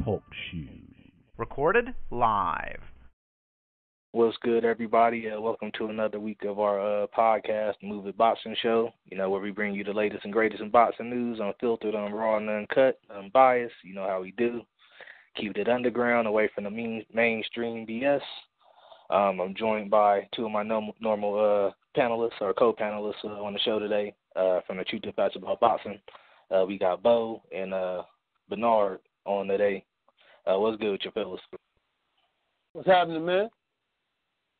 Talk Shoes. Recorded live. What's good, everybody? Welcome to another week of our podcast, Move It Boxing Show, you know, where we bring you the latest and greatest in boxing news, unfiltered, raw and uncut, unbiased. You know how we do. Keep it underground, away from the mainstream BS. I'm joined by two of my normal panelists or co-panelists on the show today from the Truth and Facts About Boxing. We got Bo and Bernard on today. What's good with your fellas? What's happening, man?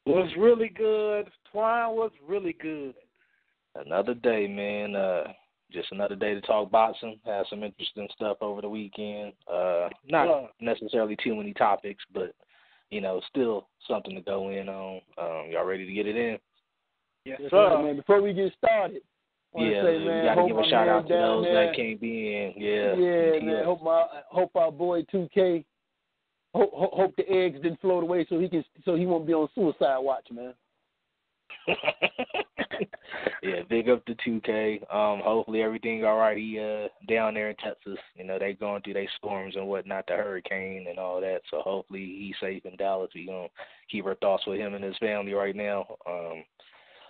What's really good? Twine, what's really good? Another day, man. Just another day to talk boxing. Had some interesting stuff over the weekend. Not necessarily too many topics, but, you know, still something to go in on. Y'all ready to get it in? Yes, sir. Man, before we get started, we got to give a shout-out to those that can't be in. Yeah, man, hope our boy 2K, hope the eggs didn't float away so he won't be on suicide watch, man. Yeah, big up to 2K. Hopefully everything all right. He down there in Texas. You know, they going through their storms and whatnot, the hurricane and all that. So hopefully he's safe in Dallas. We gonna keep our thoughts with him and his family right now.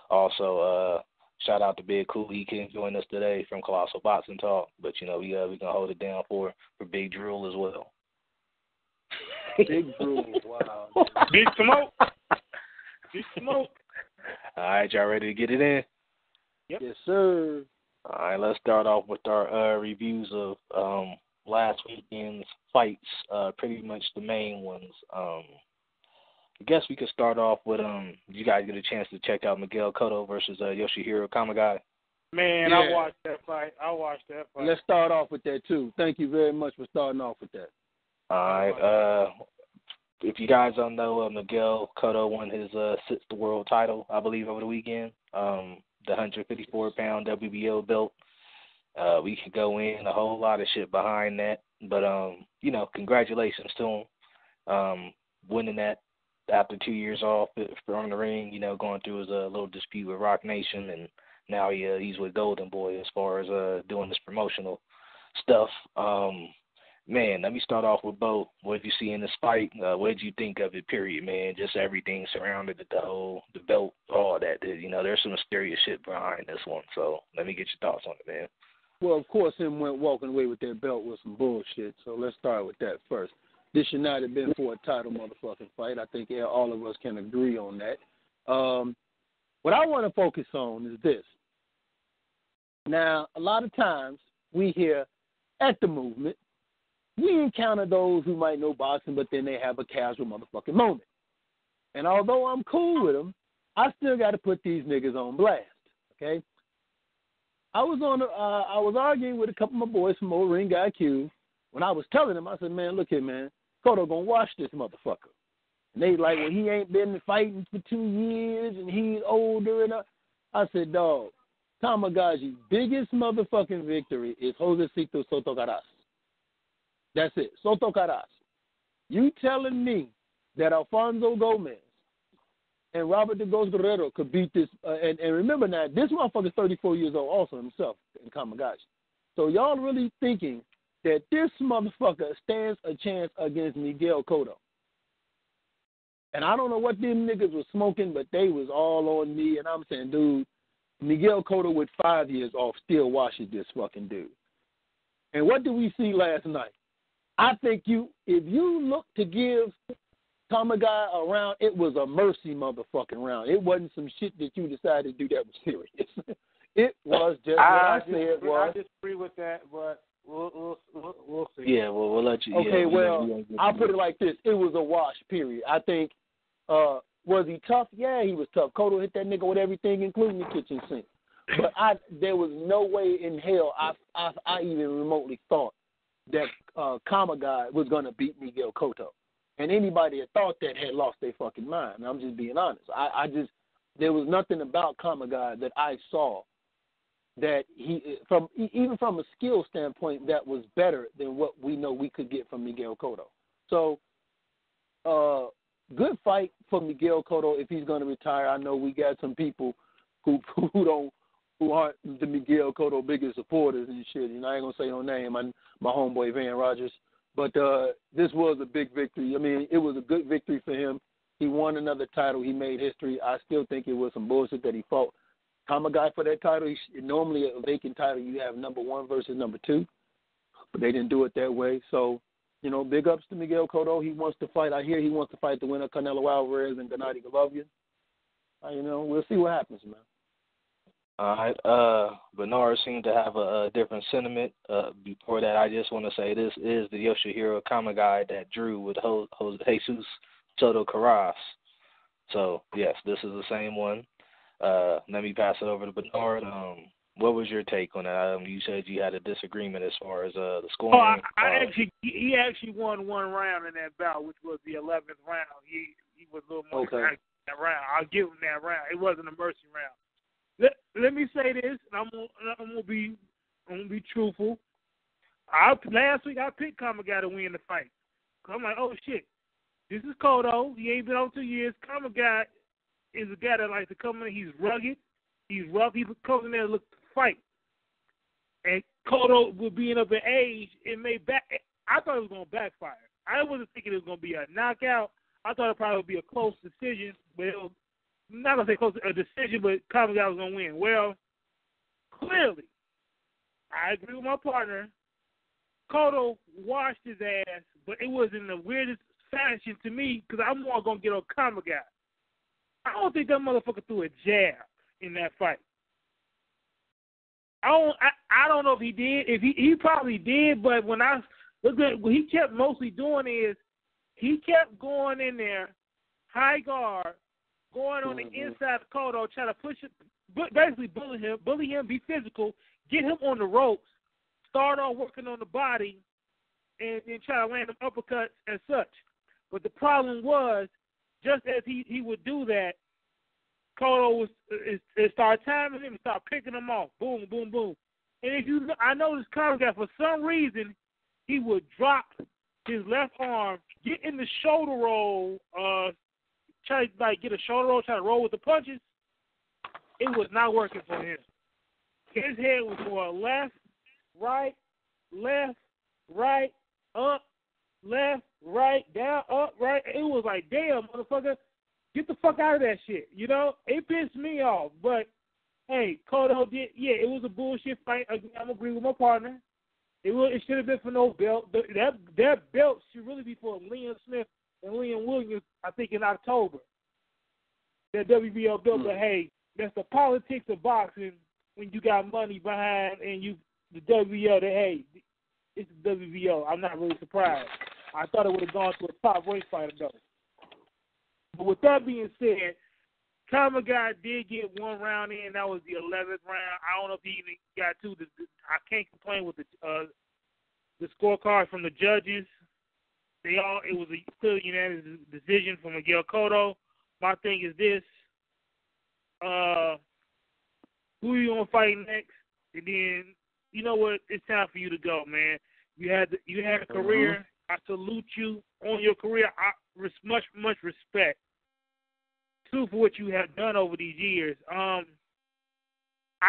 Also, shout out to Big Cool. He can join us today from Colossal Boxing Talk. But you know, we gonna hold it down for Big Drool as well. Big Drool, wow. Big Smoke. Big Smoke. All right, y'all ready to get it in? Yep. Yes, sir. All right, let's start off with our reviews of last weekend's fights, pretty much the main ones. I guess we could start off with, you guys get a chance to check out Miguel Cotto versus Yoshihiro Kamegai. Man, yeah. I watched that fight. Let's start off with that, too. Thank you very much for starting off with that. All right. If you guys don't know, Miguel Cotto won his sixth world title, I believe, over the weekend. The 154-pound WBO belt. We could go in a whole lot of shit behind that. But, you know, congratulations to him. Winning that after 2 years off from the ring, you know, going through his little dispute with Rock Nation. And now he's with Golden Boy as far as doing this promotional stuff. Man, let me start off with Bo. What did you see in this fight? What did you think of it, period, man? Just everything surrounded the belt, all that. You know, there's some mysterious shit behind this one. So let me get your thoughts on it, man. Well, of course, him went walking away with that belt was some bullshit. So let's start with that first. This should not have been for a title motherfucking fight. I think all of us can agree on that. What I want to focus on is this. Now, a lot of times we hear at the movement, we encounter those who might know boxing, but then they have a casual motherfucking moment. And although I'm cool with them, I still got to put these niggas on blast, okay? I was arguing with a couple of my boys from Old Ring IQ. When I was telling them, I said, man, look here, man. Cotto gonna wash this motherfucker. And they like, well, he ain't been fighting for 2 years, and he's older. And I said, dog, Kamegai's biggest motherfucking victory is Josecito Soto Karass. That's it. Soto Karass. You telling me that Alfonso Gomez and Robert de Gos Guerrero could beat this? And remember now, this motherfucker's 34 years old also himself in Kamegai. So y'all really thinking that this motherfucker stands a chance against Miguel Cotto? And I don't know what them niggas was smoking, but they was all on me. And I'm saying, dude, Miguel Cotto with 5 years off still washes this fucking dude. And what did we see last night? I think if you look to give Kamegai a round, it was a mercy motherfucking round. It wasn't some shit that you decided to do that was serious. It was just I disagree with that, but we'll see. Yeah, we'll let you. Okay, yeah, I'll put it like this. It was a wash, period. I think, was he tough? Yeah, he was tough. Cotto hit that nigga with everything, including the kitchen sink. But there was no way in hell I even remotely thought that Kamegai was going to beat Miguel Cotto. And anybody that thought that had lost their fucking mind. I'm just being honest. There was nothing about Kamegai that I saw that even from a skill standpoint, that was better than what we know we could get from Miguel Cotto. So, good fight for Miguel Cotto if he's going to retire. I know we got some people who who aren't the Miguel Cotto biggest supporters and shit. You know, I ain't gonna say no name. My homeboy Van Rogers, but this was a big victory. I mean, it was a good victory for him. He won another title. He made history. I still think it was some bullshit that he fought Kamegai for that title. Normally, a vacant title, you have number one versus number two, but they didn't do it that way. So, you know, big ups to Miguel Cotto. He wants to fight. I hear he wants to fight the winner, Canelo Alvarez and Gennady Golovkin. You know, we'll see what happens, man. All right. Bernard seemed to have a different sentiment. Before that, I just want to say this is the Yoshihiro Kamegai that drew with Josecito Soto Karass. So, yes, this is the same one. Let me pass it over to Bernard. What was your take on that? You said you had a disagreement as far as the scoring. He actually won one round in that bout, which was the 11th round. He was a little more than that round. I'll give him that round. It wasn't a mercy round. Let me say this, and I'm gonna be truthful. Last week I picked Kamegai to win the fight. I'm like, oh shit, this is Cotto. He ain't been on 2 years. Kamegai is a guy that likes to come in. He's rugged. He's rough. He comes in there and looks to fight. And Cotto, with being up in age, it may back. I thought it was gonna backfire. I wasn't thinking it was gonna be a knockout. I thought it probably would be a close decision, but it was, not going to say close to a decision, but Kamegai was going to win. Well, clearly, I agree with my partner. Cotto washed his ass, but it was in the weirdest fashion to me because I'm more going to get on Kamegai. I don't think that motherfucker threw a jab in that fight. I don't know if he did. If he probably did, but when I looked at what he kept mostly doing is he kept going in there high guard, going on the inside of Cotto, trying to push him, basically bully him, be physical, get him on the ropes, start off working on the body, and then try to land him uppercuts and such. But the problem was, just as he would do that, Cotto started timing him, started picking him off, boom, boom, boom. And I noticed Kamegai, for some reason, he would drop his left arm, get in the shoulder roll, try to roll with the punches. It was not working for him. His head was going left, right, up, left, right, down, up, right. It was like, damn, motherfucker, get the fuck out of that shit. You know, it pissed me off. But, hey, Cotto did, yeah, it was a bullshit fight. I'm going to agree with my partner. It should have been for no belt. That belt should really be for Liam Smith and Leon Williams, I think, in October. That WBO belt, but hey, that's the politics of boxing when you got money behind and the WBO, that hey, it's the WBO. I'm not really surprised. I thought it would have gone to a top race fighter, though. But with that being said, Kamegai did get one round in. That was the 11th round. I don't know if he even got two. I can't complain with the scorecard from the judges. It was a clearly unanimous decision from Miguel Cotto. My thing is this: who are you gonna fight next? And then, you know what? It's time for you to go, man. You had a career. I salute you on your career. I much respect too for what you have done over these years. I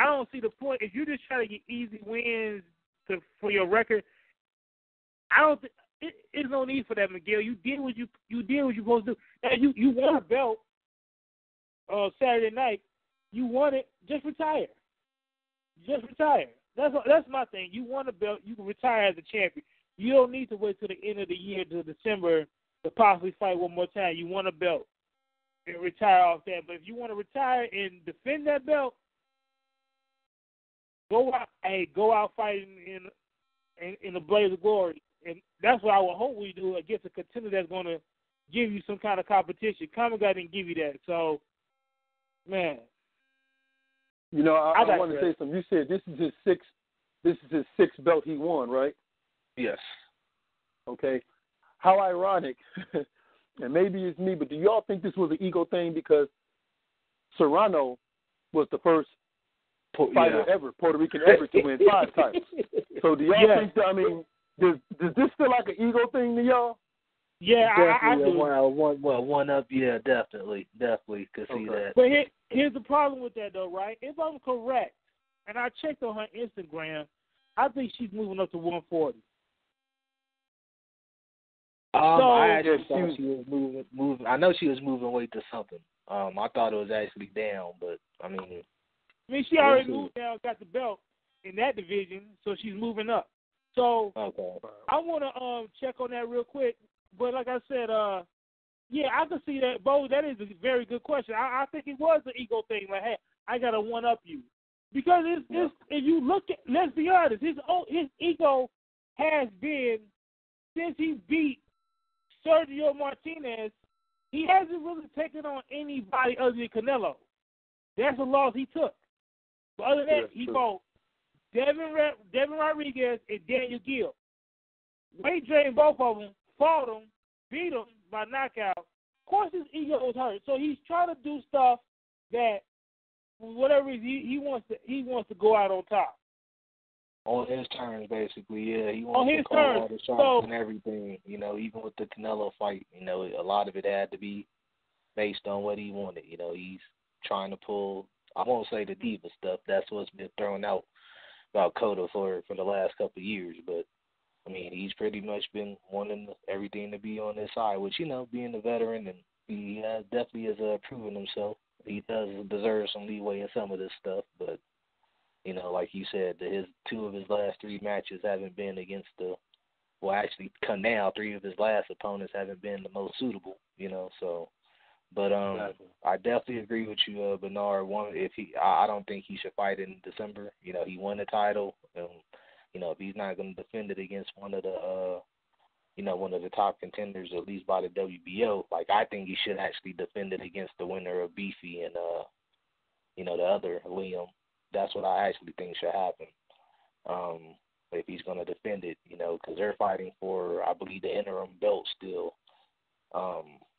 don't see the point if you just try to get easy wins for your record. I don't think. There's no need for that, Miguel. You did what you were supposed to do. Now, you won a belt Saturday night. You won it. Just retire. That's my thing. You won a belt. You can retire as a champion. You don't need to wait till the end of the year, to December, to possibly fight one more time. You won a belt and retire off that. But if you want to retire and defend that belt, go out fighting in the blaze of glory. And that's what I would hope we do against a contender that's going to give you some kind of competition. Kamegai didn't give you that. So, man. You know, I want to say something. You said this is his sixth belt he won, right? Yes. Okay. How ironic. And maybe it's me, but do y'all think this was an ego thing? Because Serrano was the first fighter ever, Puerto Rican ever, to win 5 titles. So do y'all think that, I mean, Does this feel like an ego thing to y'all? Yeah, definitely, I do. One up, yeah, definitely could see that. But here's the problem with that, though, right? If I'm correct, and I checked on her Instagram. I think she's moving up to 140. I actually thought she was moving. I know she was moving weight to something. I thought it was actually down, but I mean, she already moved down, got the belt in that division, so she's moving up. So okay. I want to check on that real quick. But like I said, yeah, I can see that, Bo. That is a very good question. I think it was an ego thing. Like, hey, I gotta one up you, because it's if you look at, let's be honest, his ego has been since he beat Sergio Martinez, he hasn't really taken on anybody other than Canelo. That's the loss he took. But other than that, he fought Devin Rodriguez and Daniel Gill. Wade drained both of them, fought them, beat them by knockout. Of course, his ego was hurt, so he's trying to do stuff that, whatever he wants to go out on top. On his terms, basically, yeah. He wants to call all the shots and everything, even with the Canelo fight, a lot of it had to be based on what he wanted. He's trying to pull, I won't say the diva stuff. That's what's been thrown out about Cotto for the last couple of years. But, he's pretty much been wanting everything to be on his side, which, being a veteran, and he definitely has proven himself. He does deserve some leeway in some of this stuff, but, like you said, his two of his last three matches haven't been against three of his last opponents haven't been the most suitable, so. But exactly. I definitely agree with you, Bernard. I don't think he should fight in December. He won the title. If he's not going to defend it against one of the, one of the top contenders, at least by the WBO, I think he should actually defend it against the winner of Beefy and, the other Liam. That's what I actually think should happen. If he's going to defend it, because they're fighting for, I believe, the interim belt still.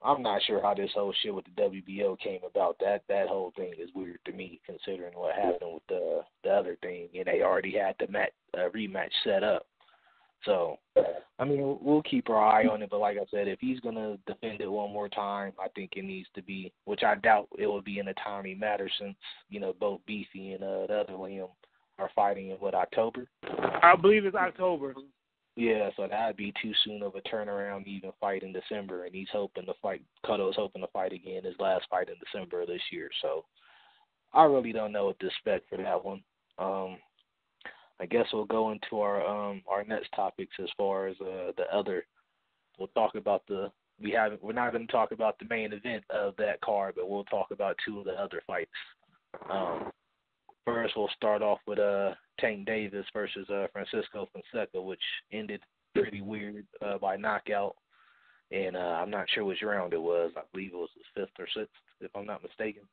I'm not sure how this whole shit with the WBO came about. That whole thing is weird to me, considering what happened with the other thing, and they already had the rematch set up. So, we'll keep our eye on it. But like I said, if he's going to defend it one more time, I think it needs to be, which I doubt it will be in a timely matter since, both Beefy and the other Liam are fighting in, October? I believe it's October. Yeah, so that would be too soon of a turnaround to even fight in December. And Cotto's hoping to fight again, his last fight in December of this year. So, I really don't know what to expect for that one. I guess we'll go into our next topics as far as the other. We'll talk about we're not going to talk about the main event of that card, but we'll talk about two of the other fights. First, we'll start off with Tank Davis versus Francisco Fonseca, which ended pretty weird by knockout. And I'm not sure which round it was. I believe it was the fifth or sixth, if I'm not mistaken.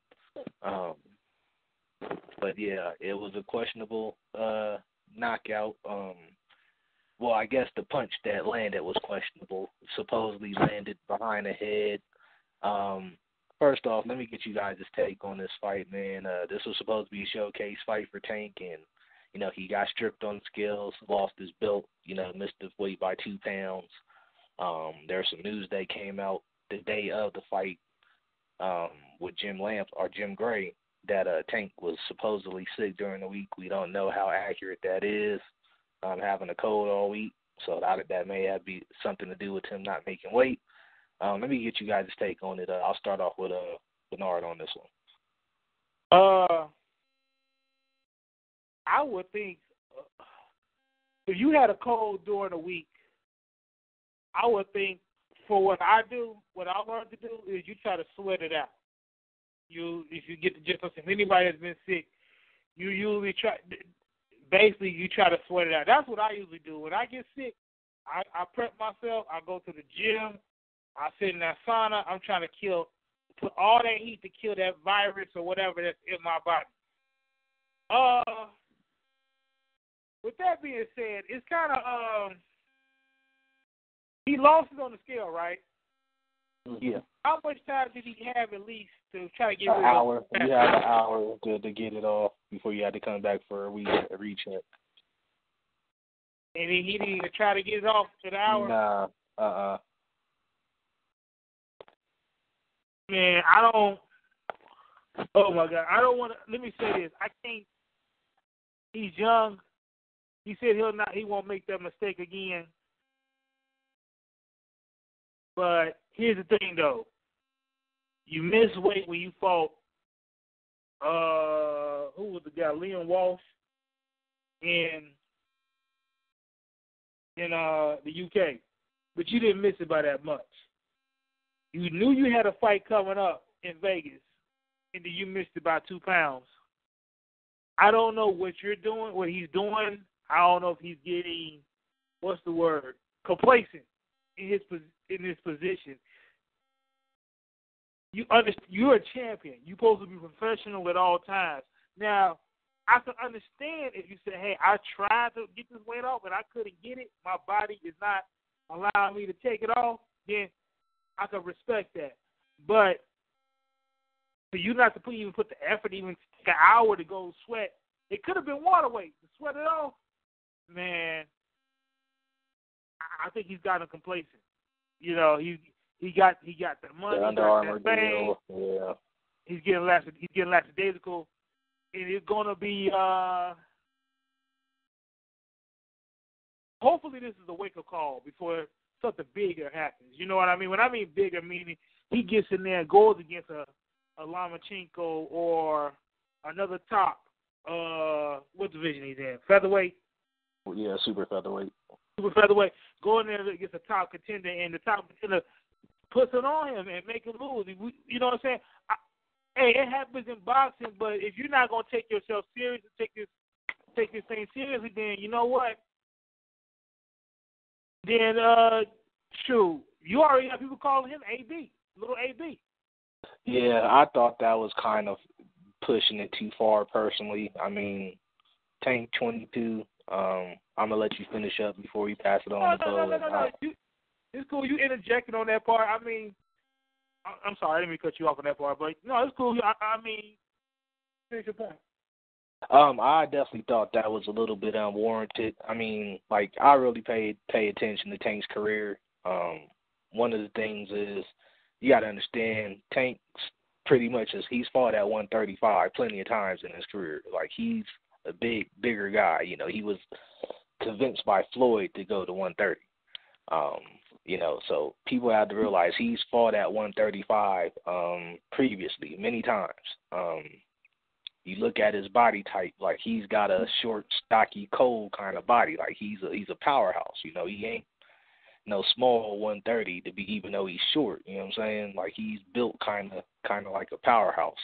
But yeah, it was a questionable knockout. I guess the punch that landed was questionable. Supposedly landed behind the head. First off, let me get you guys' take on this fight, man. This was supposed to be a showcase fight for Tank, and he got stripped on skills, lost his belt, missed his weight by 2 pounds. There's some news that came out the day of the fight with Jim Gray that Tank was supposedly sick during the week. We don't know how accurate that is. I'm having a cold all week, so that may have be something to do with him not making weight. Let me get you guys' take on it. I'll start off with Bernard on this one. I would think if you had a cold during the week, I would think for what I learned to do is you try to sweat it out. If you get the gist of if anybody that's been sick, you usually try to sweat it out. That's what I usually do. When I get sick, I prep myself. I go to the gym. I sit in that sauna. I'm trying to put all that heat to kill that virus or whatever that's in my body. With that being said, it's kind of he lost it on the scale, right? Yeah. How much time did he have at least to try to get rid of it? An hour. You had an hour to get it off before you had to come back for a recheck. And then he didn't even try to get it off to the hour? Nah. Man, I don't. Oh my God, I don't want to. Let me say this. I can't. He's young. He said he won't make that mistake again. But here's the thing, though. You miss weight when you fought, who was the guy, Leon Walsh in the UK. But you didn't miss it by that much. You knew you had a fight coming up in Vegas, and then you missed it by 2 pounds. I don't know what you're doing, what he's doing. I don't know if he's getting, complacent in his position. You're a champion. You're supposed to be professional at all times. Now, I can understand if you say, hey, I tried to get this weight off, and I couldn't get it. My body is not allowing me to take it off. Then I can respect that. But for you not to put the effort, even take an hour to go sweat, it could have been water weight. To sweat it off, man, I think he's gotten complacent. You know, he got the money, he got that fame. Yeah. He's getting lackadaisical. And it's going to be hopefully this is a wake-up call before something bigger happens. You know what I mean? When I mean bigger, meaning he gets in there and goes against a Lomachenko or another top. What division he's in? Featherweight? Yeah, super featherweight. Super featherweight. Going there against a top contender, and the top contender puts it on him and make him lose. You know what I'm saying? Hey, it happens in boxing, but if you're not gonna take yourself serious and take this thing seriously, then you know what? Then shoot, you already have people calling him AB, little AB. Yeah, I thought that was kind of pushing it too far personally. I mean, Tank 22. I'm gonna let you finish up before we pass it on. No. It's cool. You interjected on that part. I mean. I'm sorry, I didn't mean to cut you off on that part, but no, it's cool. I mean, finish your point. I definitely thought that was a little bit unwarranted. I mean, like, I really pay attention to Tank's career. One of the things is you got to understand Tank's pretty much he's fought at 135 plenty of times in his career. Like, he's a bigger guy. You know, he was convinced by Floyd to go to 130. You know, so people have to realize he's fought at 135 previously many times. You look at his body type, like he's got a short, stocky, cold kind of body. Like he's a powerhouse. You know, he ain't no small 130 to be, even though he's short. You know what I'm saying? Like he's built kind of like a powerhouse.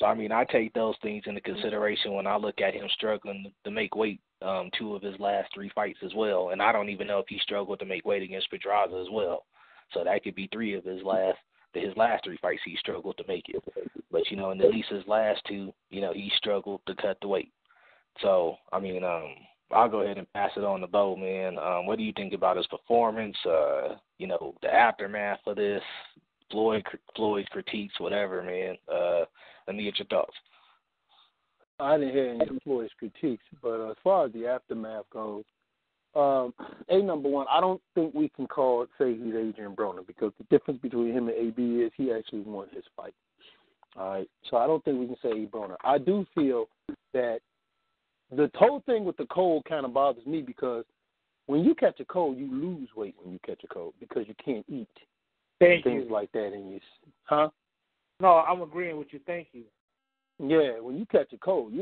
So I mean, I take those things into consideration when I look at him struggling to make weight. 2 of his last 3 fights as well, and I don't even know if he struggled to make weight against Pedraza as well. So that could be 3 of his last 3 fights he struggled to make it. But you know, in at least his last 2, you know, he struggled to cut the weight. So I mean, I'll go ahead and pass it on to Bo, man. What do you think about his performance? You know, the aftermath of this, Floyd critiques, whatever, man. Let me get your thoughts. I didn't hear any employees' critiques, but as far as the aftermath goes, number one, I don't think we can say he's Adrien Broner, because the difference between him and AB is he actually won his fight. All right, so I don't think we can say Broner. I do feel that the whole thing with the cold kind of bothers me, because when you catch a cold, you lose weight when you catch a cold because you can't eat things like that in your huh? No, I'm agreeing with you. Thank you. Yeah, when you catch a cold,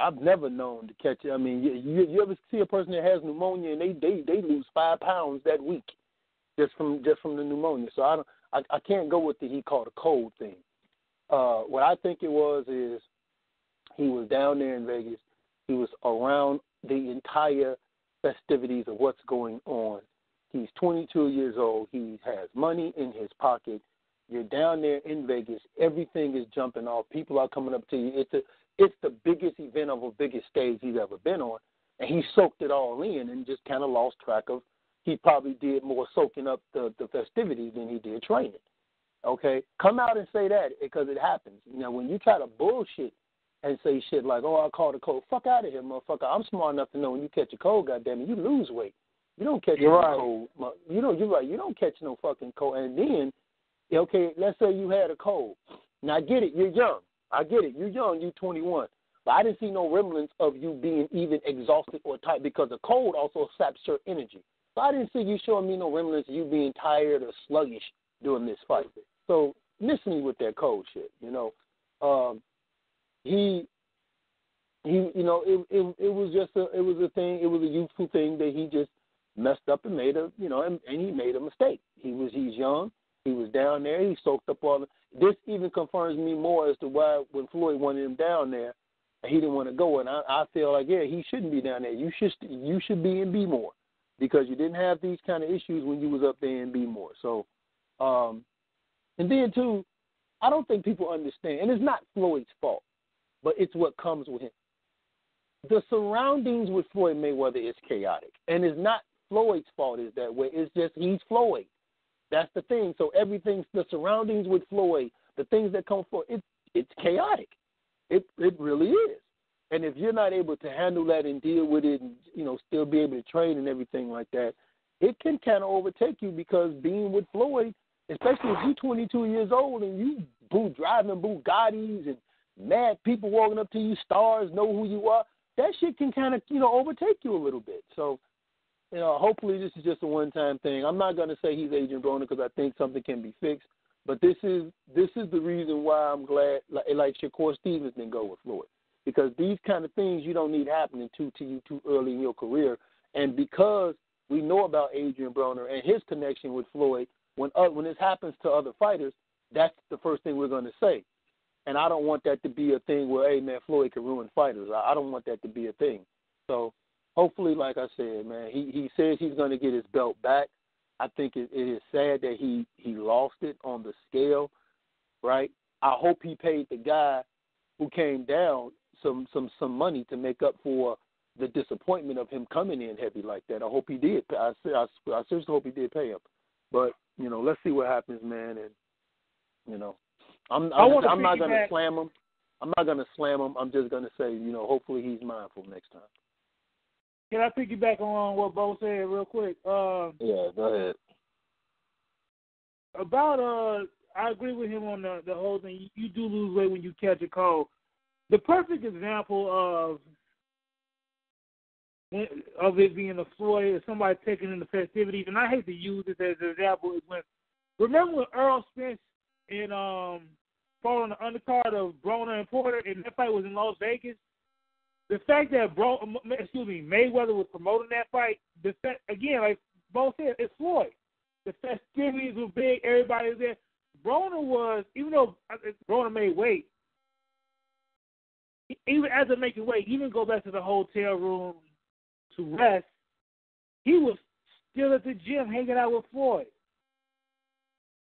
I've never known to catch it. I mean, you ever see a person that has pneumonia and they lose 5 pounds that week just from the pneumonia. So I can't go with he called a cold thing. What I think it was is he was down there in Vegas. He was around the entire festivities of what's going on. He's 22 years old. He has money in his pocket. You're down there in Vegas. Everything is jumping off. People are coming up to you. It's the biggest event of the biggest stage he's ever been on, and he soaked it all in and just kind of lost track of. He probably did more soaking up the festivities than he did training. Okay, come out and say that, because it happens. You know, when you try to bullshit and say shit like, "Oh, I caught a cold," fuck out of here, motherfucker. I'm smart enough to know when you catch a cold, goddamn it, you lose weight. You don't catch no cold. You're right. You don't catch no fucking cold, and then. Okay, let's say you had a cold. Now, I get it. You're young. You're 21. But I didn't see no remnants of you being even exhausted or tired, because the cold also saps your energy. So I didn't see you showing me no remnants of you being tired or sluggish during this fight. So miss me with that cold shit, you know. It was just a thing. It was a youthful thing that he just messed up and made a, you know, and he made a mistake. He's young. He was down there. He soaked up all. This even confirms me more as to why when Floyd wanted him down there, he didn't want to go. And I feel like, yeah, he shouldn't be down there. You should be in B-more, because you didn't have these kind of issues when you was up there in B-more. So, and then too, I don't think people understand, and it's not Floyd's fault, but it's what comes with him. The surroundings with Floyd Mayweather is chaotic, and it's not Floyd's fault is that way. It's just he's Floyd. That's the thing. So everything, the surroundings with Floyd, the things that come forward, it's chaotic. It really is. And if you're not able to handle that and deal with it, and you know, still be able to train and everything like that, it can kind of overtake you, because being with Floyd, especially if you're 22 years old and you driving Bugattis and mad people walking up to you, stars know who you are, that shit can kind of, you know, overtake you a little bit. So, you know, hopefully this is just a one-time thing. I'm not going to say he's Adrien Broner, because I think something can be fixed. But this is the reason why I'm glad, like Shakur Stevens didn't go with Floyd, because these kind of things you don't need happening to you too early in your career. And because we know about Adrien Broner and his connection with Floyd, when this happens to other fighters, that's the first thing we're going to say. And I don't want that to be a thing where, hey, man, Floyd can ruin fighters. I don't want that to be a thing. So hopefully, like I said, man, he says he's going to get his belt back. I think it is sad that he lost it on the scale, right? I hope he paid the guy who came down some money to make up for the disappointment of him coming in heavy like that. I hope he did. I seriously hope he did pay him. But, you know, let's see what happens, man. And, you know, I'm not going to slam him. I'm not going to slam him. I'm just going to say, you know, hopefully he's mindful next time. Can I piggyback on what Bo said real quick? Yeah, go ahead. About, I agree with him on the whole thing. You do lose weight when you catch a cold. The perfect example of it being a Floyd, somebody taking in the festivities, and I hate to use this as an example, is when, remember when Errol Spence and fought on the undercard of Broner and Porter, and that fight was in Las Vegas? The fact that Mayweather was promoting that fight, again, like Bo said, it's Floyd. The festivities were big. Everybody was there. Broner was, even though Broner made weight, even after making weight, even go back to the hotel room to rest, he was still at the gym hanging out with Floyd.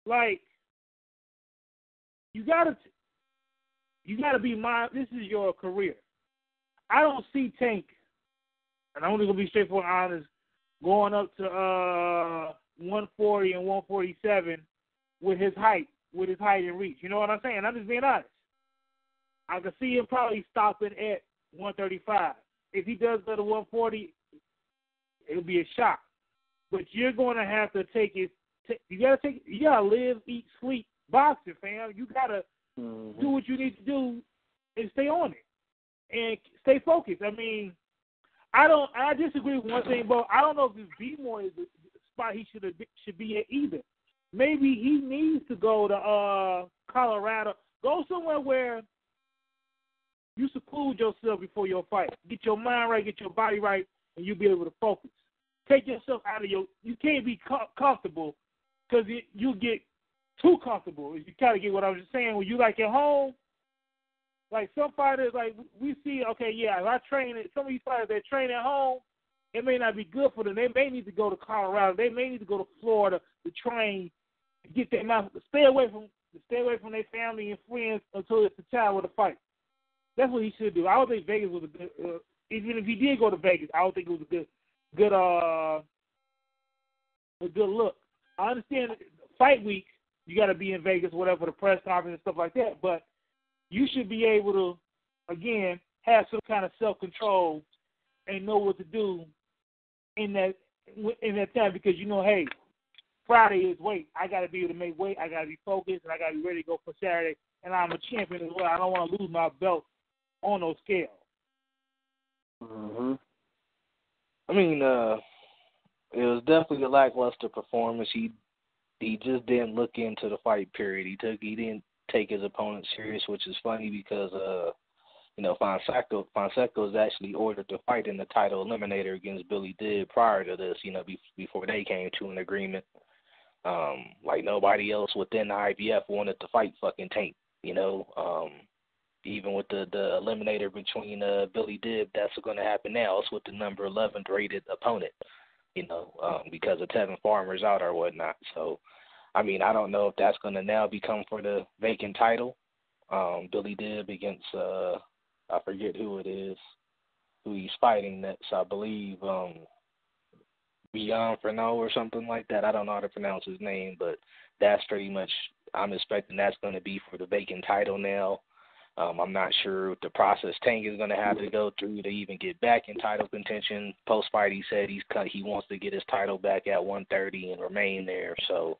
Like, you gotta be mindful. This is your career. I don't see Tank, and I'm only going to be straightforward and honest, going up to 140 and 147 with his height and reach. You know what I'm saying? I'm just being honest. I could see him probably stopping at 135. If he does go to 140, it'll be a shock. But you're going to have to take it. You got to live, eat, sleep boxing, fam. You got to do what you need to do and stay on it. And stay focused. I mean, I disagree with one thing, but I don't know if this B-more is the spot he should be at either. Maybe he needs to go to Colorado. Go somewhere where you seclude yourself before your fight. Get your mind right, get your body right, and you'll be able to focus. Take yourself out of you can't be comfortable, because you get too comfortable. You kind of get what I was just saying. When you like at home, like some fighters, like we see, okay, yeah, if I train it, some of these fighters that train at home, it may not be good for them. They may need to go to Colorado. They may need to go to Florida to train, get their mouth, stay away from their family and friends until it's the time of the fight. That's what he should do. I don't think Vegas was a good. Even if he did go to Vegas, I don't think it was a good look. I understand fight week, you got to be in Vegas, whatever, the press conference and stuff like that, but you should be able to, again, have some kind of self-control and know what to do in that time, because you know, hey, Friday is weight. I got to be able to make weight. I got to be focused, and I got to be ready to go for Saturday. And I'm a champion as well. I don't want to lose my belt on no scale. Mm-hmm. I mean, it was definitely a lackluster performance. He just didn't look into the fight period. He didn't take his opponent serious, which is funny because Fonseca's actually ordered to fight in the title eliminator against Billy Dib prior to this. Before they came to an agreement. Like nobody else within the IBF wanted to fight fucking Tank. Even with the eliminator between Billy Dib, that's going to happen now. It's with the number 11th rated opponent. Because of Tevin Farmer's out or whatnot. So, I mean, I don't know if that's going to now become for the vacant title. Billy Dib against, I forget who it is, who he's fighting next. I believe Beyond Freneau or something like that. I don't know how to pronounce his name, but that's pretty much, I'm expecting that's going to be for the vacant title now. I'm not sure what the process Tank is going to have to go through to even get back in title contention. Post-fight, he said he wants to get his title back at 130 and remain there. So,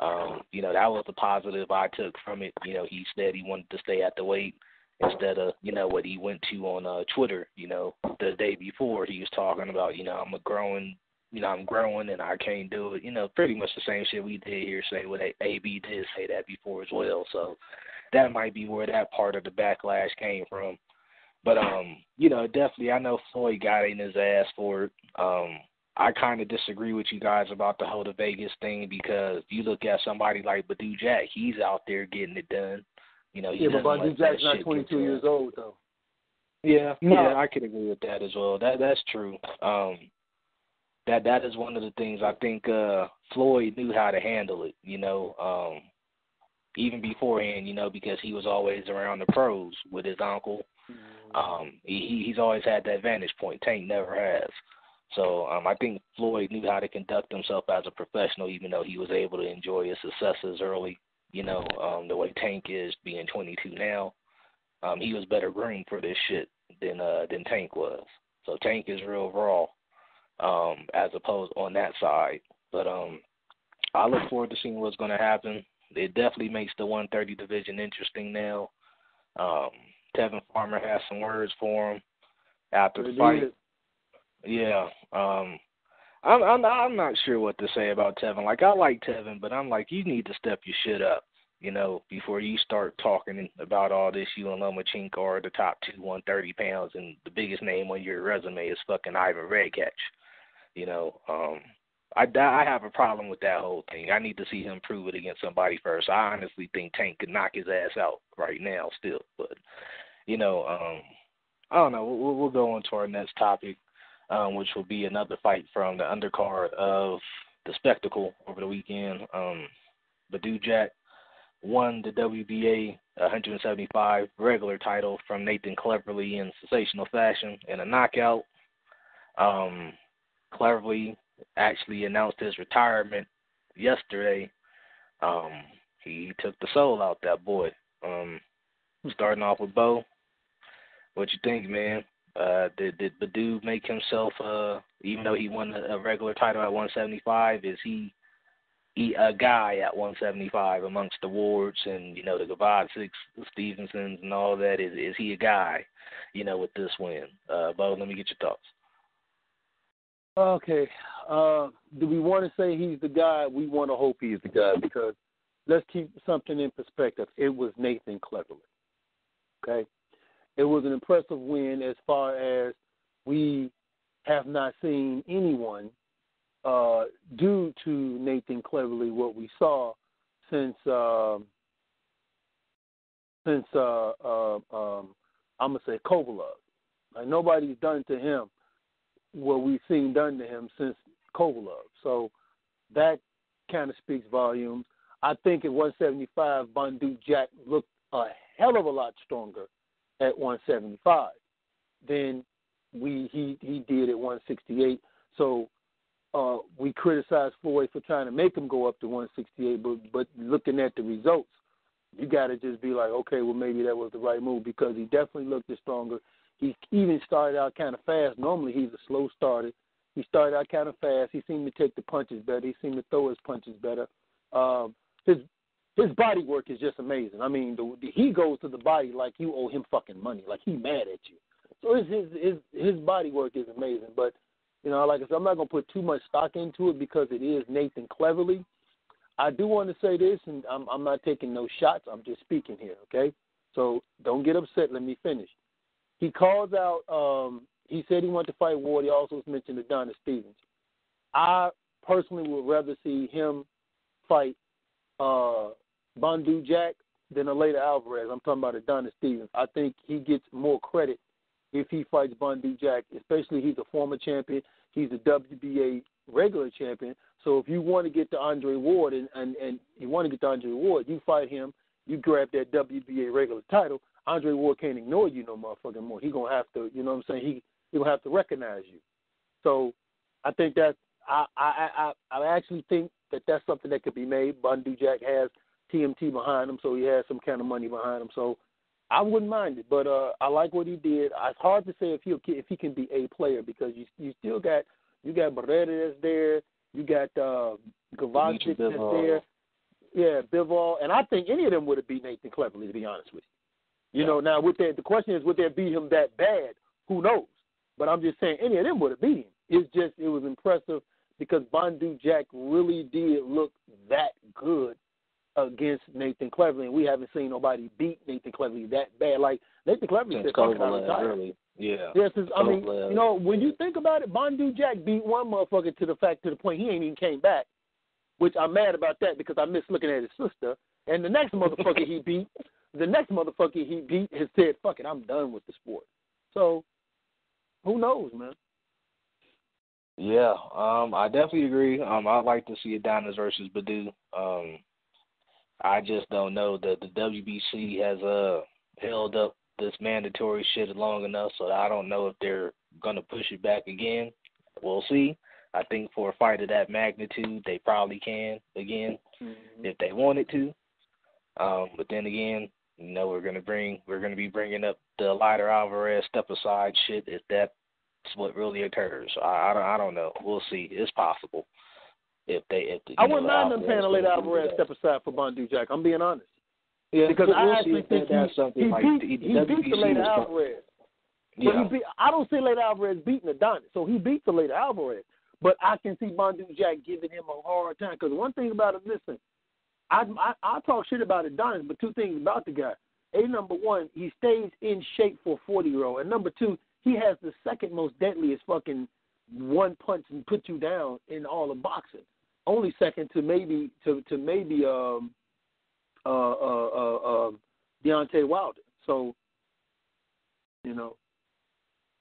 that was the positive I took from it. He said he wanted to stay at the weight instead of, what he went to on Twitter, the day before. He was talking about, I'm growing and I can't do it. Pretty much the same shit we did here, say what AB did say that before as well. So, that might be where that part of the backlash came from. But, definitely I know Floyd got in his ass for it. I kind of disagree with you guys about the whole to Vegas thing because you look at somebody like Badou Jack, he's out there getting it done. But Badou Jack's not 22 years old, though. Yeah, I could agree with that as well. That's true. That is one of the things I think Floyd knew how to handle it, even beforehand, because he was always around the pros with his uncle. He's always had that vantage point. Tank never has. So I think Floyd knew how to conduct himself as a professional, even though he was able to enjoy his successes early, the way Tank is being 22 now. He was better groomed for this shit than Tank was. So Tank is real raw as opposed on that side. But I look forward to seeing what's going to happen. It definitely makes the 130 division interesting now. Tevin Farmer has some words for him after the fight. Yeah. I'm not sure what to say about Tevin. I like Tevin, but I'm like, you need to step your shit up, before you start talking about all this. You and Lomachenko are the top 2 130 pounds, and the biggest name on your resume is fucking Ivan Redkach. I have a problem with that whole thing. I need to see him prove it against somebody first. I honestly think Tank could knock his ass out right now still. But, I don't know. We'll go on to our next topic, which will be another fight from the undercard of the spectacle over the weekend. Badou Jack won the WBA 175 regular title from Nathan Cleverly in sensational fashion in a knockout. Cleverly actually announced his retirement yesterday. He took the soul out that boy. Starting off with Bo, what you think, man? Did Badou make himself, even though he won a regular title at 175, is he a guy at 175 amongst the Wards and, the Gavad Six, Stevensons and all that? Is he a guy, with this win? Bo, let me get your thoughts. Okay. Do we want to say he's the guy? We want to hope he's the guy because let's keep something in perspective. It was Nathan Cleverly. Okay? It was an impressive win as far as we have not seen anyone do to Nathan Cleverly what we saw since I'm going to say Kovalev. Like, nobody's done to him what we've seen done to him since Kovalev. So that kind of speaks volumes. I think at 175, Badou Jack looked a hell of a lot stronger at 175 than he did at 168. So we criticized Floyd for trying to make him go up to 168, but looking at the results, you got to just be like, okay, well, maybe that was the right move because he definitely looked stronger. He even started out kind of fast. Normally, he's a slow starter. He started out kind of fast. He seemed to take the punches better. He seemed to throw his punches better. His his body work is just amazing. I mean, he goes to the body like you owe him fucking money, like he mad at you. So his body work is amazing. But, you know, like I said, I'm not going to put too much stock into it because it is Nathan Cleverly. I do want to say this, and I'm not taking no shots. I'm just speaking here, okay? So don't get upset. Let me finish. He calls out he said he wanted to fight Ward. He also mentioned Adonis Stevenson. I personally would rather see him fight Badou Jack than Eleider Alvarez. I'm talking about Adonis Stevenson. I think he gets more credit if he fights Badou Jack, especially he's a former champion. He's a WBA regular champion. So if you want to get to Andre Ward and you want to get to Andre Ward, you fight him, you grab that WBA regular title. Andre Ward can't ignore you no motherfucking more. He's going to have to, you know what I'm saying? He going to have to recognize you. So I think that I actually think that that's something that could be made. Badou Jack has TMT behind him, so he has some kind of money behind him. So I wouldn't mind it, but I like what he did. It's hard to say if he can be a player because you still got Barrera that's there, you got Golovkin that's there. Yeah, Bivol, and I think any of them would have beat Nathan Cleverly, to be honest with you. You know, now with that, the question is, would they beat him that bad? Who knows? But I'm just saying, any of them would have beat him. It's just it was impressive because Badou Jack really did look that good against Nathan Cleverly, and we haven't seen nobody beat Nathan Cleverly that bad. Like Nathan Cleverly said, "Fuck it, I'm retired." Yeah. Yes, I mean, you know, when you think about it, Badou Jack beat one motherfucker to the point he ain't even came back. Which I'm mad about that because I miss looking at his sister. And the next motherfucker he beat has said, fuck it, I'm done with the sport. So, who knows, man? Yeah, I definitely agree. I'd like to see Adonis versus Badou. I just don't know that the WBC has held up this mandatory shit long enough, so I don't know if they're going to push it back again. We'll see. I think for a fight of that magnitude, they probably can again if they wanted to. But then again, you know, we're going to be bringing up the Eleider Alvarez step aside shit if that's what really occurs. I don't know. We'll see. It's possible if they I wouldn't mind them paying Eleider Alvarez step aside for Badou Jack. I'm being honest. Yeah, because I actually think that's something like he beat Eleider Alvarez. Yeah. But I don't see Eleider Alvarez beating Adonis, so he beats Eleider Alvarez. But I can see Badou Jack giving him a hard time. Because one thing about it, listen, I talk shit about Adonis, but two things about the guy. Number one, he stays in shape for a 40-year-old. And number two, he has the second most deadliest fucking one punch and put you down in all of boxing. Only second to maybe Deontay Wilder. So, you know.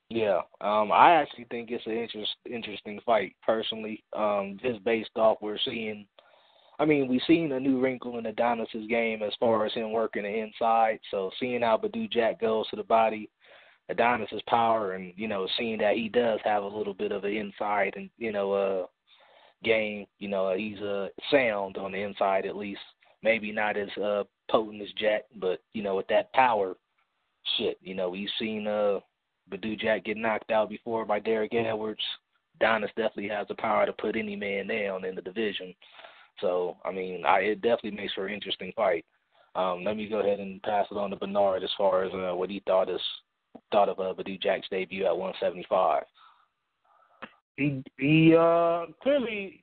Yeah, I actually think it's an interesting fight, personally, just based off we've seen a new wrinkle in Adonis' game as far as him working the inside, so seeing how Badou Jack goes to the body, Adonis' power, and, you know, seeing that he does have a little bit of an inside and, you know, game, you know, he's sound on the inside at least, maybe not as potent as Jack, but, you know, with that power shit, you know, we've seen Badou Jack get knocked out before by Derek Edwards. Adonis definitely has the power to put any man down in the division. So, I mean, it definitely makes for an interesting fight. Let me go ahead and pass it on to Bernard as far as what he thought of Badou Jack's debut at 175. He clearly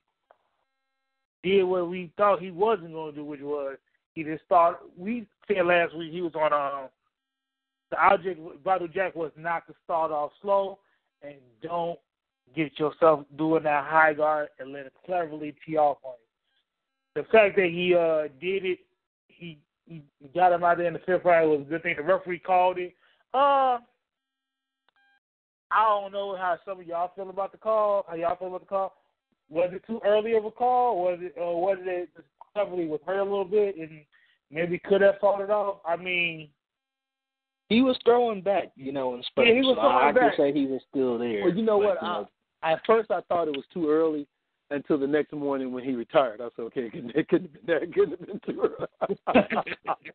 did what we thought he wasn't going to do, which was he just started. We said last week he was on the object with Badou Jack was not to start off slow, and don't get yourself doing that high guard and let it cleverly tee off on you. The fact that he did it, he got him out there in the fifth round was a good thing. The referee called it. I don't know how some of y'all feel about the call. How y'all feel about the call? Was it too early of a call? Was it cleverly was hurt a little bit and maybe could have fought it off? I mean. He was throwing back, you know, in space. Yeah, he was throwing back. I could say he was still there. Well, you know what? At first I thought it was too early until the next morning when he retired. I said, okay, it couldn't have been too early. I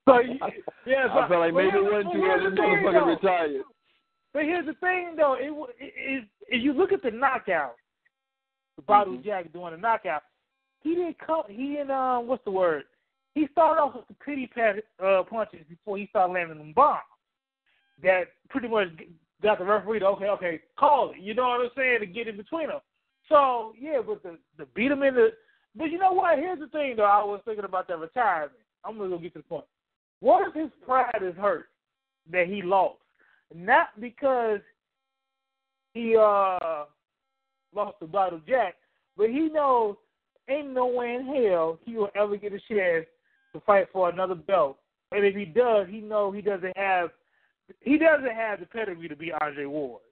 felt like maybe it wasn't too early. The motherfucker retired. But here's the thing, though. If you look at the knockout, Badou Jack doing the knockout, he didn't come. He didn't. He started off with the pity punches before he started landing them bombs. That pretty much got the referee to, okay, call it. You know what I'm saying? To get in between them. So, yeah, but the beat him in the – but you know what? Here's the thing, though. I was thinking about that retirement. I'm going to go get to the point. What if his pride is hurt that he lost? Not because he lost to Badou Jack, but he knows ain't no way in hell he will ever get a chance to fight for another belt. And if he does, he knows he doesn't have the pedigree to be Andre Ward.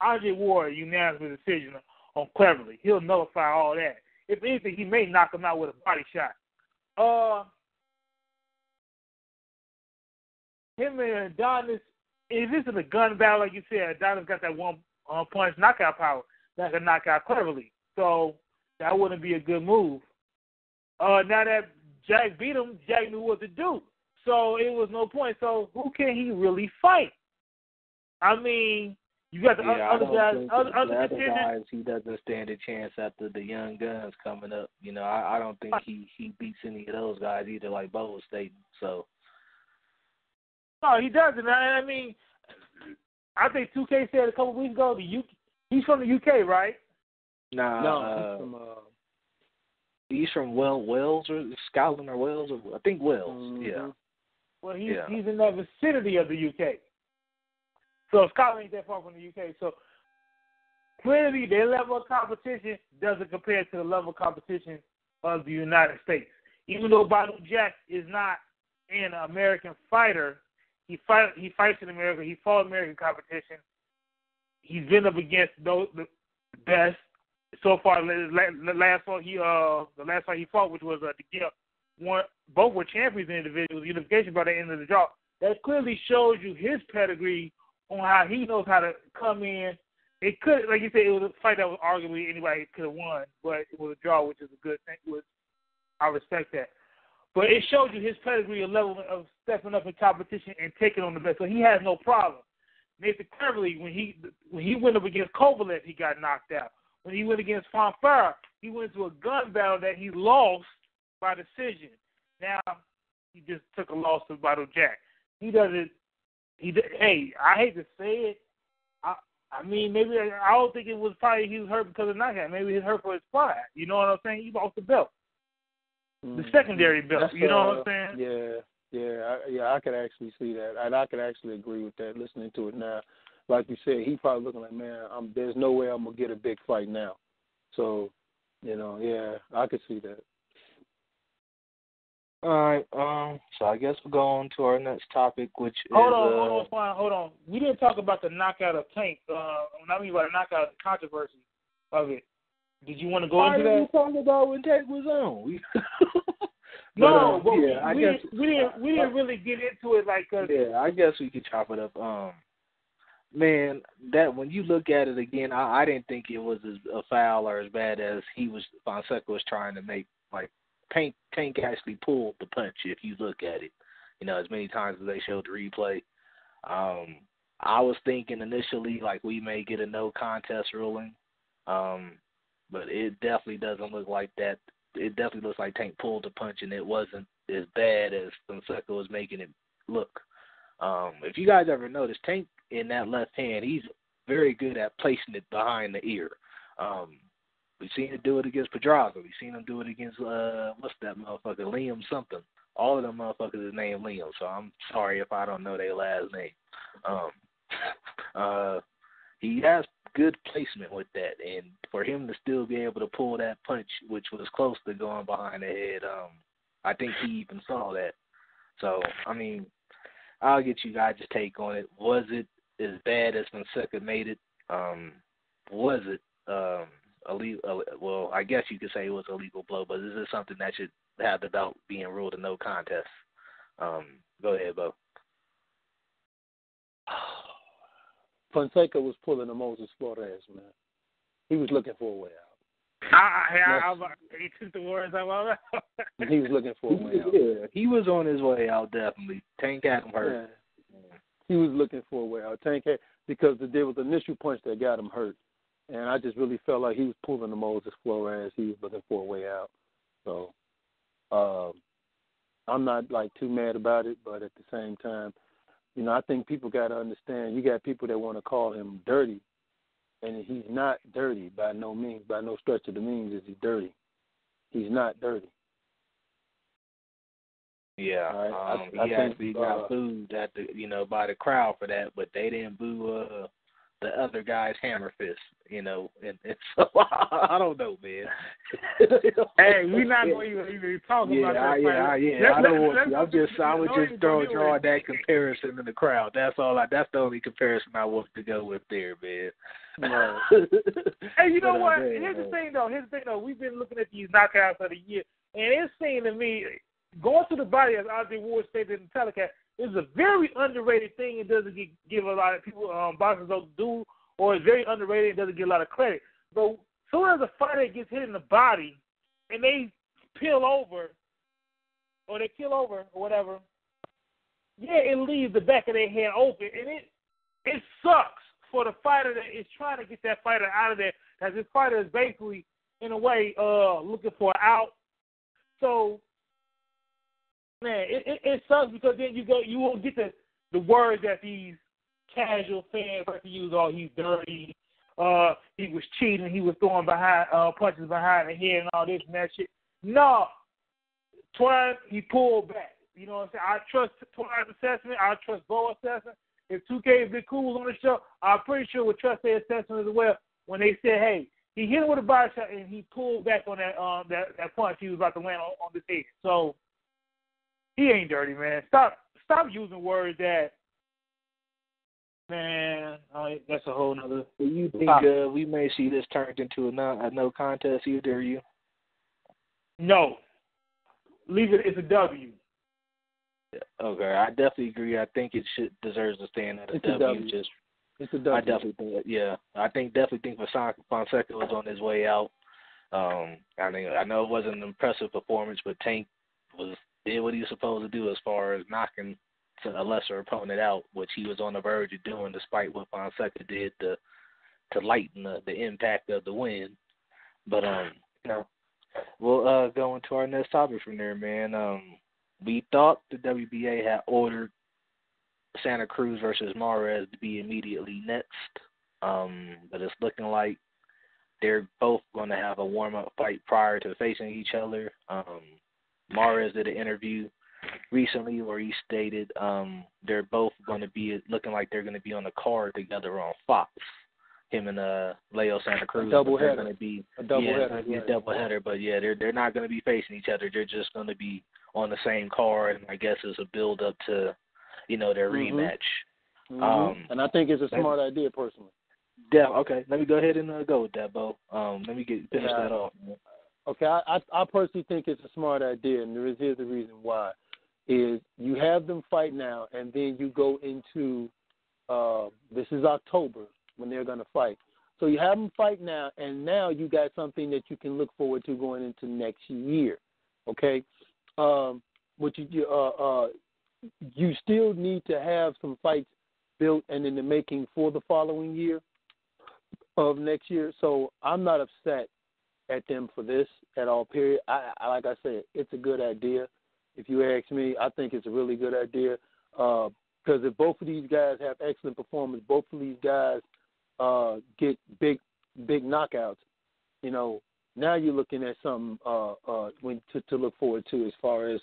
Andre Ward, unanimous decision on Cleverly. He'll nullify all that. If anything, he may knock him out with a body shot. Him and Adonis, if it's in a gun battle, like you said, Adonis got that one-punch knockout power that can knock out Cleverly. So that wouldn't be a good move. Now that Jack beat him, Jack knew what to do. So it was no point. So who can he really fight? I mean, you got the other guys. He doesn't stand a chance after the young guns coming up. You know, I don't think he beats any of those guys either, like Bo was stating. So. No, he doesn't. I mean, I think 2K said a couple weeks ago, he's from the UK, right? No, he's from Wales or Scotland or Wales. Or, I think Wales, yeah. Well, he's in that vicinity of the UK. So Scotland ain't that far from the UK. So clearly their level of competition doesn't compare to the level of competition of the United States. Even though Badou Jack is not an American fighter, he fights in America. He fought American competition. He's been up against the best. So far, the last fight he fought, which was both were champions in individuals, unification by the end of the draw. That clearly shows you his pedigree on how he knows how to come in. It could, like you said, it was a fight that was arguably anybody could have won, but it was a draw, which is a good thing. I respect that. But it shows you his pedigree and level of stepping up in competition and taking on the best. So he has no problem. Nathan Cleverly, when he went up against Kovalev, he got knocked out. When he went against Fonseca, he went to a gun battle that he lost by decision. Now he just took a loss to Badou Jack. He doesn't. Hey, I hate to say it. I mean, maybe I don't think it was probably he was hurt because of knockout. Maybe he was hurt for his pride. You know what I'm saying? He lost the belt, the secondary belt. That's you know what I'm saying? Yeah. I could actually see that, and I could actually agree with that. Listening to it now. Like you said, he probably looking like, man, there's no way I'm going to get a big fight now. So, you know, yeah, I could see that. All right, so I guess we'll go on to our next topic, which Hold on. We didn't talk about the knockout of Tank. When I mean by the knockout, the controversy of it. Did you want to go into that? Why didn't we talk about when Tank was on? No, but yeah, we didn't really get into it. Yeah, I guess we could chop it up. Man, that when you look at it again, I didn't think it was as a foul or as bad as Fonseca was trying to make. Like, Tank actually pulled the punch if you look at it. You know, as many times as they showed the replay. I was thinking initially, like, we may get a no contest ruling, but it definitely doesn't look like that. It definitely looks like Tank pulled the punch, and it wasn't as bad as Fonseca was making it look. If you guys ever noticed, Tank in that left hand, he's very good at placing it behind the ear. We've seen him do it against Pedraza. We've seen him do it against, what's that motherfucker, Liam something. All of them motherfuckers is named Liam, so I'm sorry if I don't know their last name. He has good placement with that, and for him to still be able to pull that punch, which was close to going behind the head, I think he even saw that. So, I mean, I'll get you guys' take on it. Was it as bad as Fonseca made it? Was it illegal? Well, I guess you could say it was a legal blow, but is it something that should have the belt being ruled a no contest? Go ahead, Bo. Fonseca was pulling a Moses Flores, man. He was looking for a way out. He took the words out of my mouth. He was looking for a way out. Yeah, he was on his way out, definitely. Tank had him hurt. Yeah. He was looking for a way out. Tank had, because there was the initial punch that got him hurt. And I just really felt like he was pulling the Moses Flores. He was looking for a way out. So, I'm not like too mad about it, but at the same time, you know, I think people got to understand. You got people that want to call him dirty, and he's not dirty by no means. By no stretch of the means is he dirty. He's not dirty. Yeah, right? He actually got booed at the, you know, by the crowd for that, but they didn't boo the other guy's hammer fist, you know. And so I don't know, man. Hey, we're not going to even talk about that. I was just drawing that comparison in the crowd. That's the only comparison I wanted to go with there, man. Right. Hey, you know what? Here's the thing, though. We've been looking at these knockouts of the year, and it seemed to me going to the body, as Andre Ward stated in the telecast, is a very underrated thing. It doesn't give a lot of people, boxers don't do, or it's very underrated and doesn't get a lot of credit. But soon as a fighter gets hit in the body and they peel over or they kill over or whatever, yeah, it leaves the back of their head open. And it sucks for the fighter that is trying to get that fighter out of there, because this fighter is basically, in a way, looking for an out. So, man, it sucks, because then you won't get the words that these casual fans like to use. Oh, he's dirty. He was cheating. He was throwing punches behind the head and all this and that shit. No, Twine, he pulled back. You know what I'm saying? I trust Twine's assessment. I trust Bo's assessment. If 2K Big Cool was on the show, I'm pretty sure would trust their assessment as well. When they said, "Hey, he hit him with a body shot and he pulled back on that punch he was about to land on this head." So. He ain't dirty, man. Stop using words that, man. That's a whole nother. Do you think we may see this turned into a no contest? Either of you? No. Leave it. It's a W. Okay, I definitely agree. I think it deserves to stand at a W. Just, it's a W. I definitely think. Yeah, I definitely think Fonseca was on his way out. I know it wasn't an impressive performance, but Tank did what he was supposed to do as far as knocking a lesser opponent out, which he was on the verge of doing, despite what Fonseca did to lighten the impact of the win. But we'll go into our next topic from there, man. We thought the WBA had ordered Santa Cruz versus Mares to be immediately next, but it's looking like they're both going to have a warm up fight prior to facing each other. Mares did an interview recently where he stated they're both going to be looking like they're going to be on the card together on Fox. Him and Leo Santa Cruz. Doubleheader. Doubleheader. But yeah, they're not going to be facing each other. They're just going to be on the same card, and I guess it's a build up to, you know, their rematch. Mm-hmm. And I think it's a smart idea, personally. Yeah. Okay. Let me go ahead and go with that, Bo. Let me finish that off. Man. Okay, I personally think it's a smart idea, and here's the reason why. Is you have them fight now, and then you go into this is October when they're going to fight. So you have them fight now, and now you got something that you can look forward to going into next year, okay? You still need to have some fights built and in the making for the following year of next year, so I'm not upset at them for this at all, period. I like I said, it's a good idea. If you ask me, I think it's a really good idea because if both of these guys have excellent performance, both of these guys get big knockouts, you know, now you're looking at something to look forward to as far as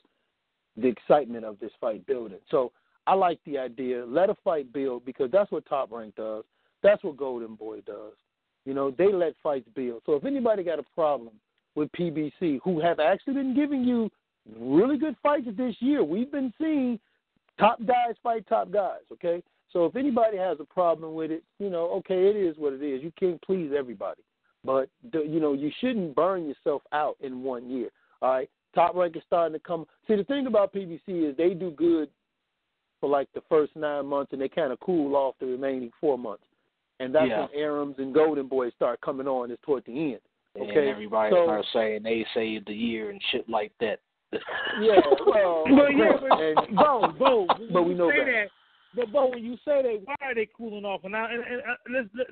the excitement of this fight building. So I like the idea. Let a fight build, because that's what Top Rank does. That's what Golden Boy does. You know, they let fights build. So if anybody got a problem with PBC, who have actually been giving you really good fights this year, we've been seeing top guys fight top guys, okay? So if anybody has a problem with it, you know, okay, it is what it is. You can't please everybody. But, you know, you shouldn't burn yourself out in one year, all right? Top Rank is starting to come. See, the thing about PBC is they do good for, like, the first 9 months, and they kind of cool off the remaining 4 months. And that's when Arams and Golden Boys start coming on is toward the end. Okay? And everybody starts saying they saved the year and shit like that. Yeah, well, but we know that. But Bo, when you say that, why are they cooling off? And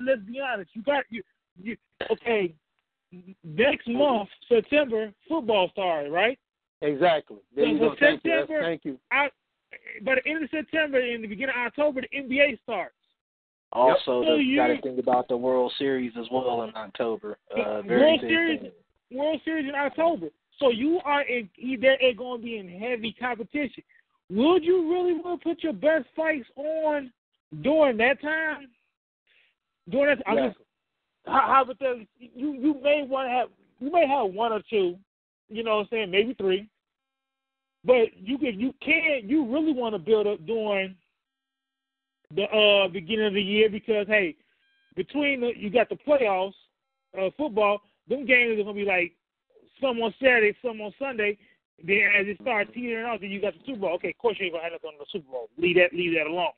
let's be honest. Okay, next month, September, football started, right? Exactly. There you go. Thank you. By the end of September and the beginning of October, the NBA starts. Also, you got to think about the World Series as well in October. World Series in October. So you are going to be in heavy competition. Would you really want to put your best fights on during that time? During that, yes. You may want to have one or two, you know what I'm saying, maybe three. But you really want to build up during the beginning of the year because hey, between you got the playoffs, football, them games are gonna be like some on Saturday, some on Sunday. Then as it starts teetering out, then you got the Super Bowl. Okay, of course you ain't gonna have nothing on the Super Bowl. Leave that alone.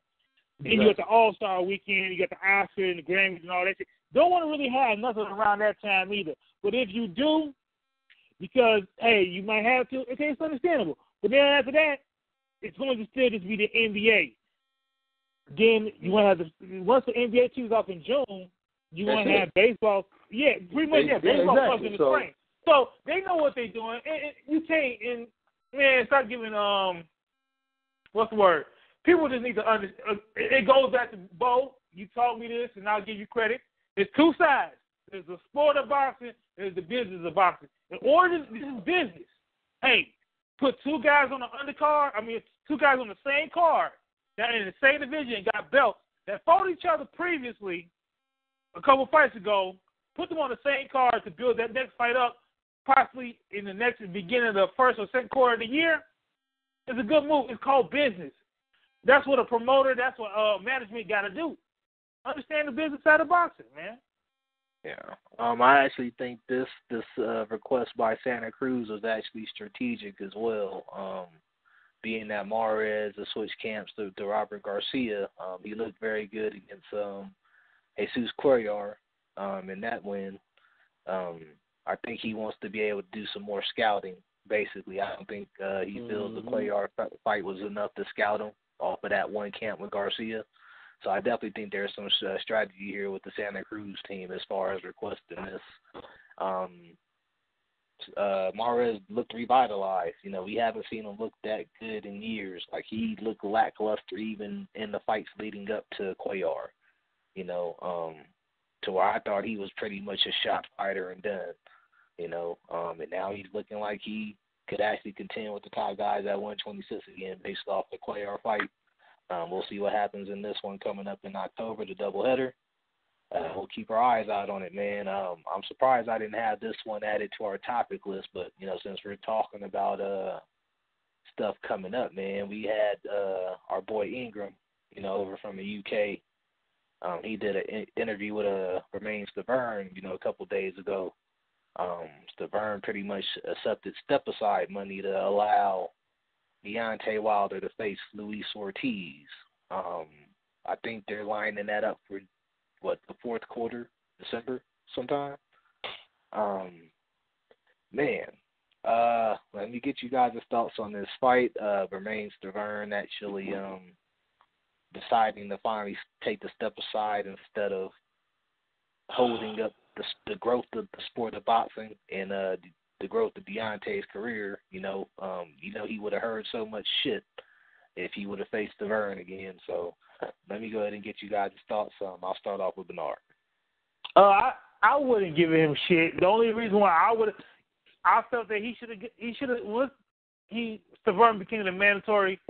Then you got the All-Star weekend, you got the Oscars and the Grammys and all that shit. Don't want to really have nothing around that time either. But if you do, because hey, you might have to. Okay, it's understandable. But then after that, it's going to still just be the NBA. Then you want to have once the NBA teams off in June, you want to have baseball. Yeah, pretty much. Yeah, baseball in the spring. So they know what they're doing. And you can't start giving what's the word? People just need to understand. It goes back to Bo. You taught me this, and I'll give you credit. There's two sides. There's the sport of boxing. There's the business of boxing. In order, this is business. Hey, put two guys on the undercard. I mean, two guys on the same card that in the same division got belts that fought each other previously a couple fights ago. Put them on the same card to build that next fight up, possibly in the next beginning of the first or second quarter of the year. It's a good move. It's called business. That's what a promoter, that's what management got to do. Understand the business side of boxing, man. Yeah. I actually think this request by Santa Cruz was actually strategic as well. Being that Mahrez has switched camps to Robert Garcia, he looked very good against Jesus Cuellar in that win. I think he wants to be able to do some more scouting, basically. I don't think he feels the Cuellar fight was enough to scout him off of that one camp with Garcia. So I definitely think there's some strategy here with the Santa Cruz team as far as requesting this. Mahrez looked revitalized. You know, we haven't seen him look that good in years. Like, he looked lackluster even in the fights leading up to Cuellar, you know, to where I thought he was pretty much a shot fighter and done, you know. And now he's looking like he could actually contend with the top guys at 126 again based off the Cuellar fight. We'll see what happens in this one coming up in October, the doubleheader. We'll keep our eyes out on it, man. I'm surprised I didn't have this one added to our topic list, but, you know, since we're talking about stuff coming up, man, we had our boy Ingram, you know, over from the UK. He did an interview with Romain Stiverne, you know, a couple days ago. Stiverne pretty much accepted step-aside money to allow Deontay Wilder to face Luis Ortiz. I think they're lining that up for, the fourth quarter, December sometime? Let me get you guys' thoughts on this fight. Bermane Stiverne actually deciding to finally take the step aside instead of holding up the growth of the sport of boxing and the growth of Deontay's career. You know he would have heard so much shit if he would have faced Stiverne again. So let me go ahead and get you guys' thoughts. I'll start off with Bernard. I wouldn't give him shit. The only reason why I felt that he should have once Stiverne became the mandatory.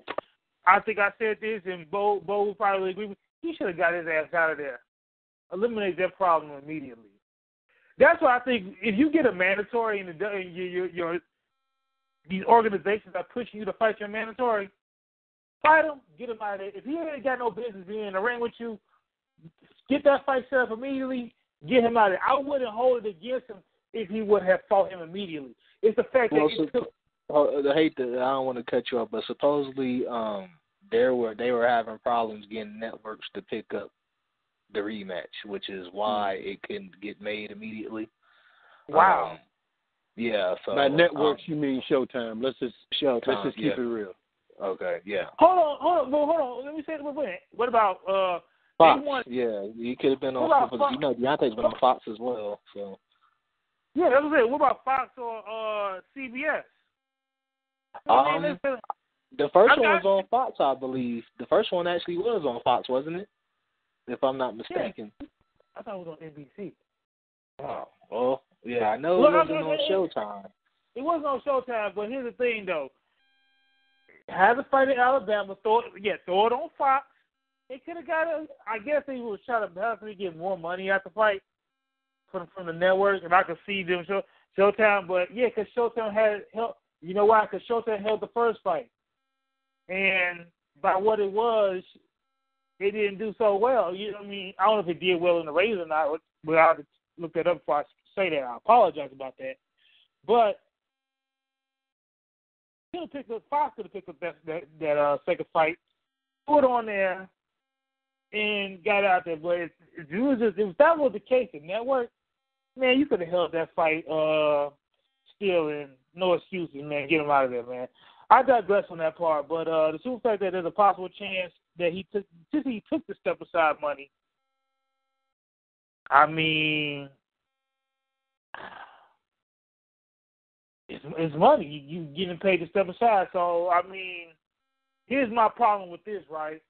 I think I said this, and Bo would probably agree with me. He should have got his ass out of there. Eliminate that problem immediately. That's why I think if you get a mandatory and these organizations are pushing you to fight your mandatory, fight him, get him out of there. If he ain't got no business being in the ring with you, get that fight set up immediately, get him out of there. I wouldn't hold it against him if he would have fought him immediately. It's the fact that he took... I don't want to cut you off, but supposedly they were having problems getting networks to pick up the rematch, which is why it couldn't get made immediately. Wow. Yeah. So by networks, you mean Showtime? Let's just keep it real. Okay. Yeah. Hold on. Let me say it real quick. What about Fox? Yeah, he could have been on. Fox? You know, Deontay's been on Fox as well. So. Yeah, that's what I'm saying. What about Fox or CBS? The first one was on Fox, I believe. The first one actually was on Fox, wasn't it? If I'm not mistaken. Yeah. I thought it was on NBC. Oh, well, yeah, I know it wasn't on Showtime. It wasn't on Showtime, but here's the thing, though. Have a fight in Alabama, throw it on Fox. They could have got a, I guess they was trying to help me get more money out the fight from the network, and I could see them Showtime, but yeah, because Showtime had help. You know why? Because Showtime held the first fight. And by what it was, it didn't do so well. You know what I mean? I don't know if it did well in the ratings or not, but I have to look that up before I say that. I apologize about that. But Fox could have picked up that second fight, put on there, and got out there. But if that was the case, the network, man, you could have held that fight still, and no excuses, man. Get him out of there, man. I digress on that part, but the simple fact that there's a possible chance that he took the step aside money. I mean, it's money. You getting paid to step aside. So, I mean, here's my problem with this, right?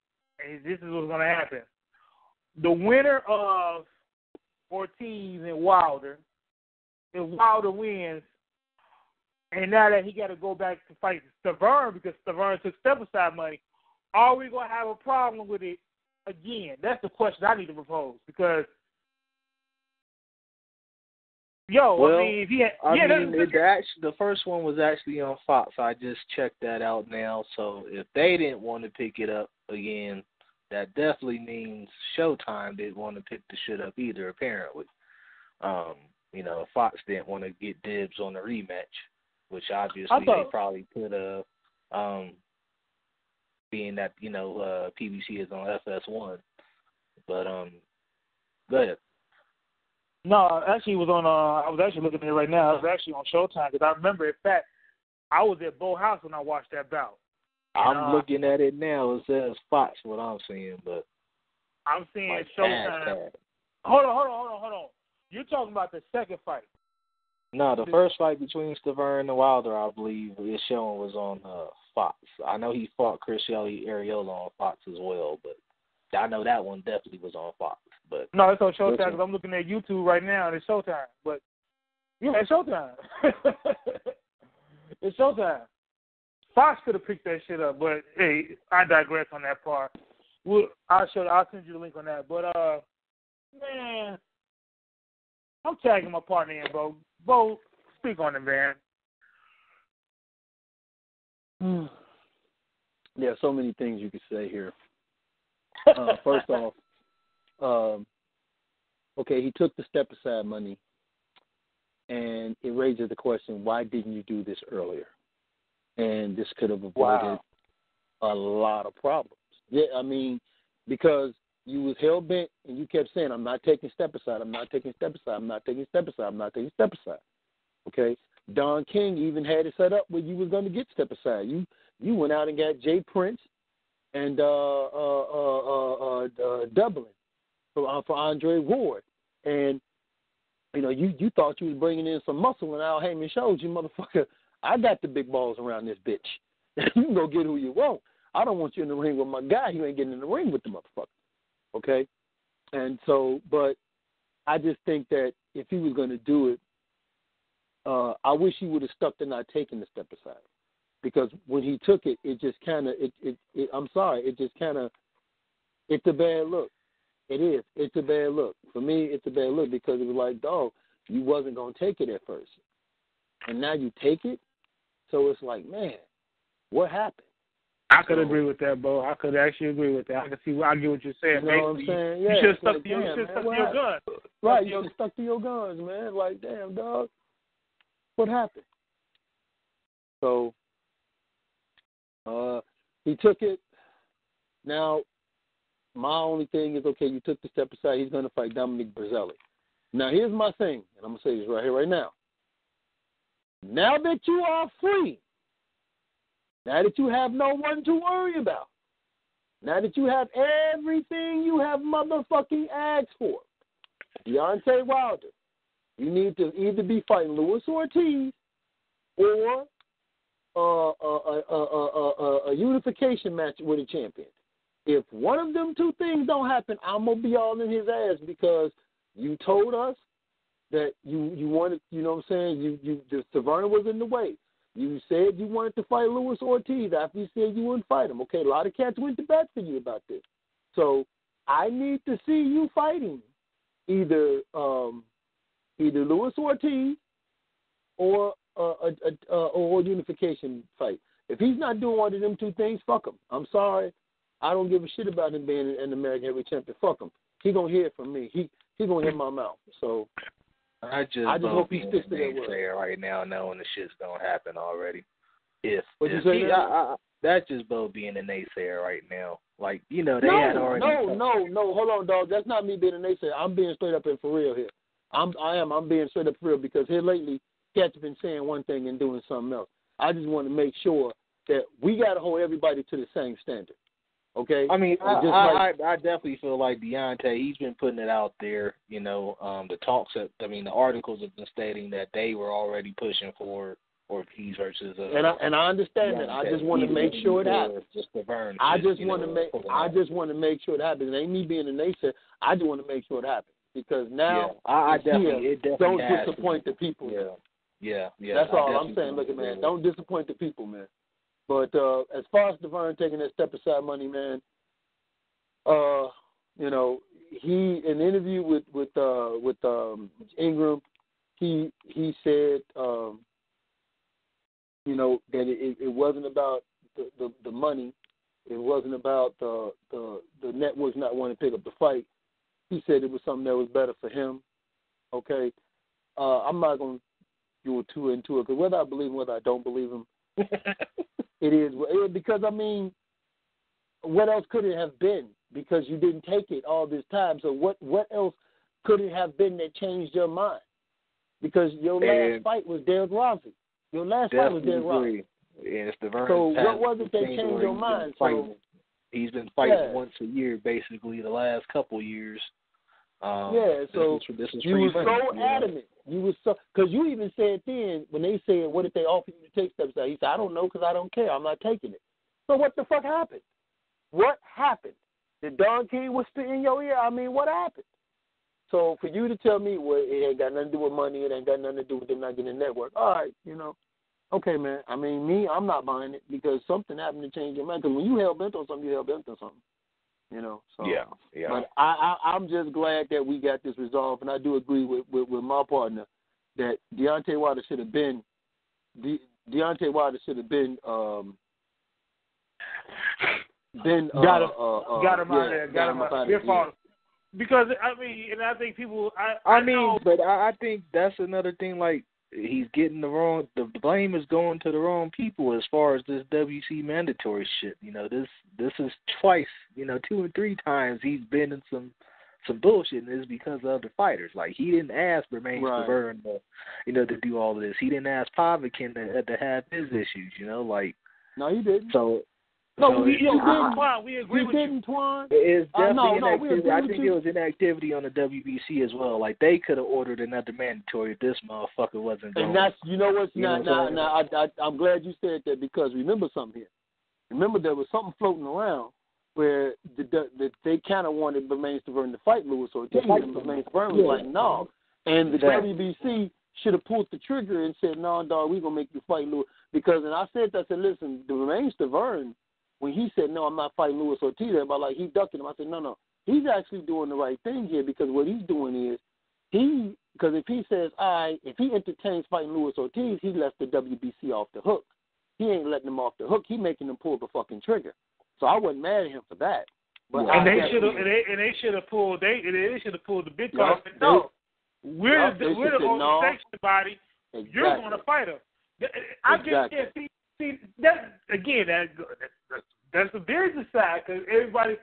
And this is what's going to happen. The winner of Ortiz and Wilder, if Wilder wins, and now that he got to go back to fight Stiverne because Stiverne took step-aside money, are we going to have a problem with it again? That's the question I need to propose because, the first one was actually on Fox. I just checked that out now. So if they didn't want to pick it up again, that definitely means Showtime didn't want to pick the shit up either, apparently. Fox didn't want to get dibs on the rematch, which obviously they probably could have, being that, PBC is on FS1. But, go ahead. No, actually, it was on, I was actually looking at it right now. It was actually on Showtime, because I remember, in fact, I was at Bo House when I watched that bout. And, I'm looking at it now. It says Fox, what I'm seeing, but. I'm seeing Showtime. Bad. Hold on. You're talking about the second fight. No, the first fight between Stiverne and Wilder, I believe, is showing was on Fox. I know he fought Chris Shelly Ariola on Fox as well, but I know that one definitely was on Fox. But no, it's on Showtime because I'm looking at YouTube right now, and it's Showtime. But yeah, it's Showtime. It's Showtime. Fox could have picked that shit up, but hey, I digress on that part. I'll send you the link on that. But man, I'm tagging my partner in, Bo. Bo, speak on it, man. Yeah, so many things you could say here. First off, okay, he took the step-aside money, and it raises the question, why didn't you do this earlier? And this could have avoided a lot of problems. Yeah, I mean, because you was hell-bent, and you kept saying, I'm not taking step aside. Okay? Don King even had it set up where you was going to get step aside. You went out and got Jay Prince and Dublin for Andre Ward. And, you thought you was bringing in some muscle, and Al Heyman showed you, motherfucker, I got the big balls around this bitch. You can go get who you want. I don't want you in the ring with my guy. You ain't getting in the ring with the motherfucker. Okay, and so, but I just think that if he was going to do it, I wish he would have stuck to not taking the step aside, because when he took it, it's a bad look. It is. It's a bad look for me. It's a bad look because it was like, dog, you wasn't going to take it at first, and now you take it. So it's like, man, what happened? I could agree with that, Bo. I could actually agree with that. I can see. I get what you're saying. You know basically, what I'm saying? Yeah, you should have stuck to your guns. Right. You should have stuck to your guns, man. Like, damn, dog. What happened? So, he took it. Now, my only thing is, okay, you took the step aside. He's going to fight Dominic Brazzelli. Now, here's my thing, and I'm going to say this right here, right now. Now that you are free, now that you have no one to worry about, now that you have everything you have motherfucking asked for, Deontay Wilder, you need to either be fighting Luis Ortiz or a unification match with a champion. If one of them two things don't happen, I'm going to be all in his ass, because you told us that you wanted, you know what I'm saying, you Stiverne was in the way. You said you wanted to fight Luis Ortiz after you said you wouldn't fight him. Okay, a lot of cats went to bat for you about this. So I need to see you fighting either Luis Ortiz or a unification fight. If he's not doing one of them two things, fuck him. I'm sorry. I don't give a shit about him being an American heavyweight champion. Fuck him. He gonna hear it from me. He gonna hear my mouth. So I just hope he sticks to that word. Right now, knowing the shit's gonna happen already. That's just Bo being a naysayer right now. Like, you know, No, hold on, dog. That's not me being a naysayer. I'm being straight up and for real here. I'm being straight up for real, because here lately, cats been saying one thing and doing something else. I just want to make sure that we got to hold everybody to the same standard. Okay? I mean, I definitely feel like Deontay, he's been putting it out there, you know, the articles have been stating that they were already pushing for Ortiz versus and I understand Deontay. That. I just want to make sure it happens. I just want to make sure it happens. It ain't me being a naysayer. I just want to make sure it happens, because now don't disappoint the people. Yeah. That's all I'm saying. Look, man, don't disappoint the people, man. But as far as Stiverne taking that step aside money, man, you know, he in the interview with Ingram, he said, you know, that it wasn't about the money, it wasn't about the networks not wanting to pick up the fight. He said it was something that was better for him. Okay, I'm not gonna do two and two, because whether I believe him, whether I don't believe him, it is because, I mean, what else could it have been? Because you didn't take it all this time, so what else could it have been that changed your mind? Because your last fight was Derrick Rossi. Your last fight was Derrick Rossi. Yeah, it's Stiverne. So what was it that changed your mind? He's been fighting once a year, basically, the last couple years. So this is you were so adamant. You were so, because you even said then, when they said, what if they offer you to take steps out? He said, I don't know, because I don't care. I'm not taking it. So what the fuck happened? What happened? The Don King was spit in your ear. I mean, what happened? So for you to tell me, well, it ain't got nothing to do with money, it ain't got nothing to do with them not getting a network. All right, you know. Okay, man. I mean, me, I'm not buying it, because something happened to change your mind. Because when you hell bent on something, you hell bent on something. You know, so yeah. But I'm just glad that we got this resolved, and I do agree with my partner that Deontay Wilder should have been got him out of there. Your fault. Because I mean, and I think people, I think that's another thing. Like, he's getting the blame is going to the wrong people as far as this WBC mandatory shit. You know, this is twice, you know, 2 and 3 times he's been in some bullshit, and it's because of other fighters. Like, he didn't ask Bermane Stiverne to do all of this. He didn't ask Povetkin to have his issues, you know, like. No, he didn't. So. No, we didn't, Twan. We agree with you. It's definitely inactivity. I think it was inactivity on the WBC as well. Like, they could have ordered another mandatory if this motherfucker wasn't going. And that's, you know what's not. I'm glad you said that, because remember something here. Remember, there was something floating around where they kind of wanted Bermane Stiverne to fight Luis Ortiz, and Bermane Stiverne was like, no. And the WBC should have pulled the trigger and said, no, dog, we're going to make you fight Luis. Because, and I said, listen, Bermane Stiverne, when he said, no, I'm not fighting Luis Ortiz, but like, he ducking him. I said, no. He's actually doing the right thing here, because what he's doing is because if he says, if he entertains fighting Luis Ortiz, he lets the WBC off the hook. He ain't letting him off the hook. He making them pull the fucking trigger. So I wasn't mad at him for that. But they should have pulled the bitch off. No. We're the organization body. Exactly. You're going to fight him. See, that's the business side, because everybody,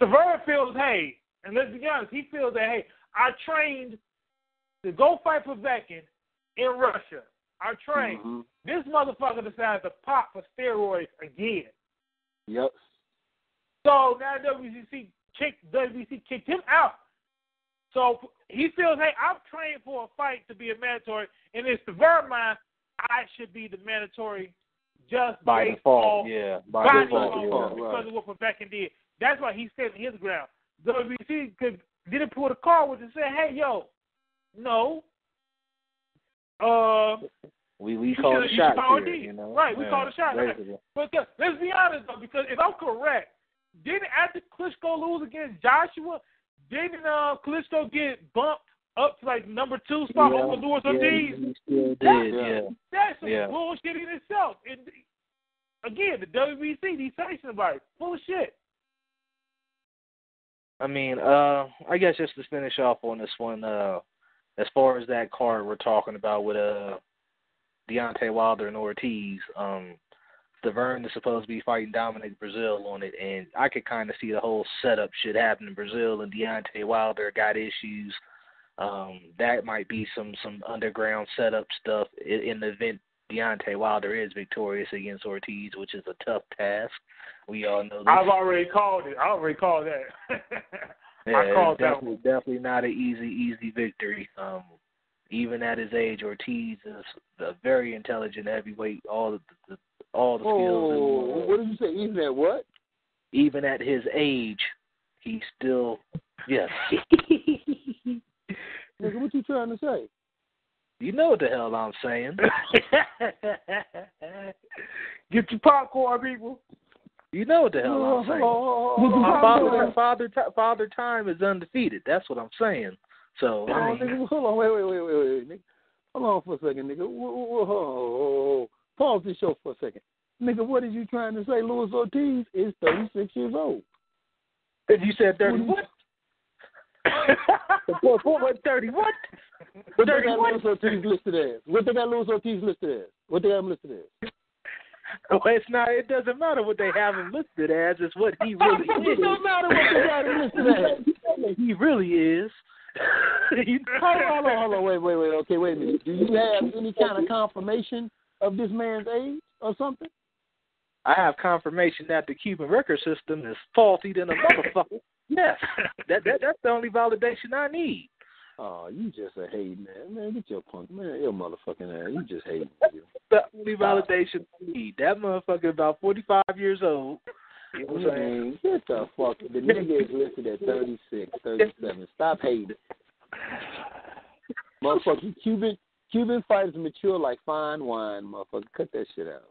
Stiverne feels, hey, and let's be honest, he feels that, hey, I trained to go fight Povetkin in Russia. I trained. Mm-hmm. This motherfucker decided to pop for steroids again. Yep. So now WBC kicked him out. So he feels, hey, I've trained for a fight to be a mandatory, and in Stiverne's mind, I should be the mandatory just by default, by default, because of what Povetkin did. That's why he's standing his ground. WBC didn't pull the card and said, "Hey, yo, no, we called a shot here, you know? Right? We called a shot." But let's be honest though, because if I'm correct, didn't after Klitschko lose against Joshua, didn't Klitschko get bumped up to like number 2 spot over Luis Ortiz? That's some bullshit in itself. And again, the WBC, these sanctions about it, full of shit. I mean, I guess just to finish off on this one, as far as that card we're talking about with Deontay Wilder and Ortiz, Stiverne is supposed to be fighting Dominic Brazil on it, and I could kind of see the whole setup shit happen in Brazil, and Deontay Wilder got issues. That might be some underground setup stuff in the event Deontay Wilder is victorious against Ortiz, which is a tough task. We all know that. I've already called it. I already called that. I called that one. Definitely not an easy victory. Even at his age, Ortiz is a very intelligent heavyweight. All the skills. What did you say? Even at what? Even at his age, he's still Nigga, what you trying to say? You know what the hell I'm saying. Get your popcorn, people. You know what the hell I'm saying. Father Time is undefeated. That's what I'm saying. So, I mean, nigga, hold on, wait, nigga. Hold on for a second, nigga. Whoa. Pause this show for a second. Nigga, what are you trying to say? Luis Ortiz is 36 years old. And you said 30 what? 30 what? What they got Luis Ortiz listed as? What they have him listed as? Well, it's not. It doesn't matter what they have him listed as. It's what he really is. It doesn't matter what they got him listed as. He really is. Hold on. Wait. Okay, wait a minute. Do you have any kind of confirmation of this man's age or something? I have confirmation that the Cuban record system is faulty than a motherfucker. Yes, that's the only validation I need. Oh, you just a hating man. Get your punk man. Your motherfucking ass. You just hating. That's the only validation I need. That motherfucker about 45 years old. You know what I'm saying? Get the fuck. The nigga is listed at 36, 37. Stop hating. Motherfucking Cuban fighters mature like fine wine. Motherfucker, cut that shit out.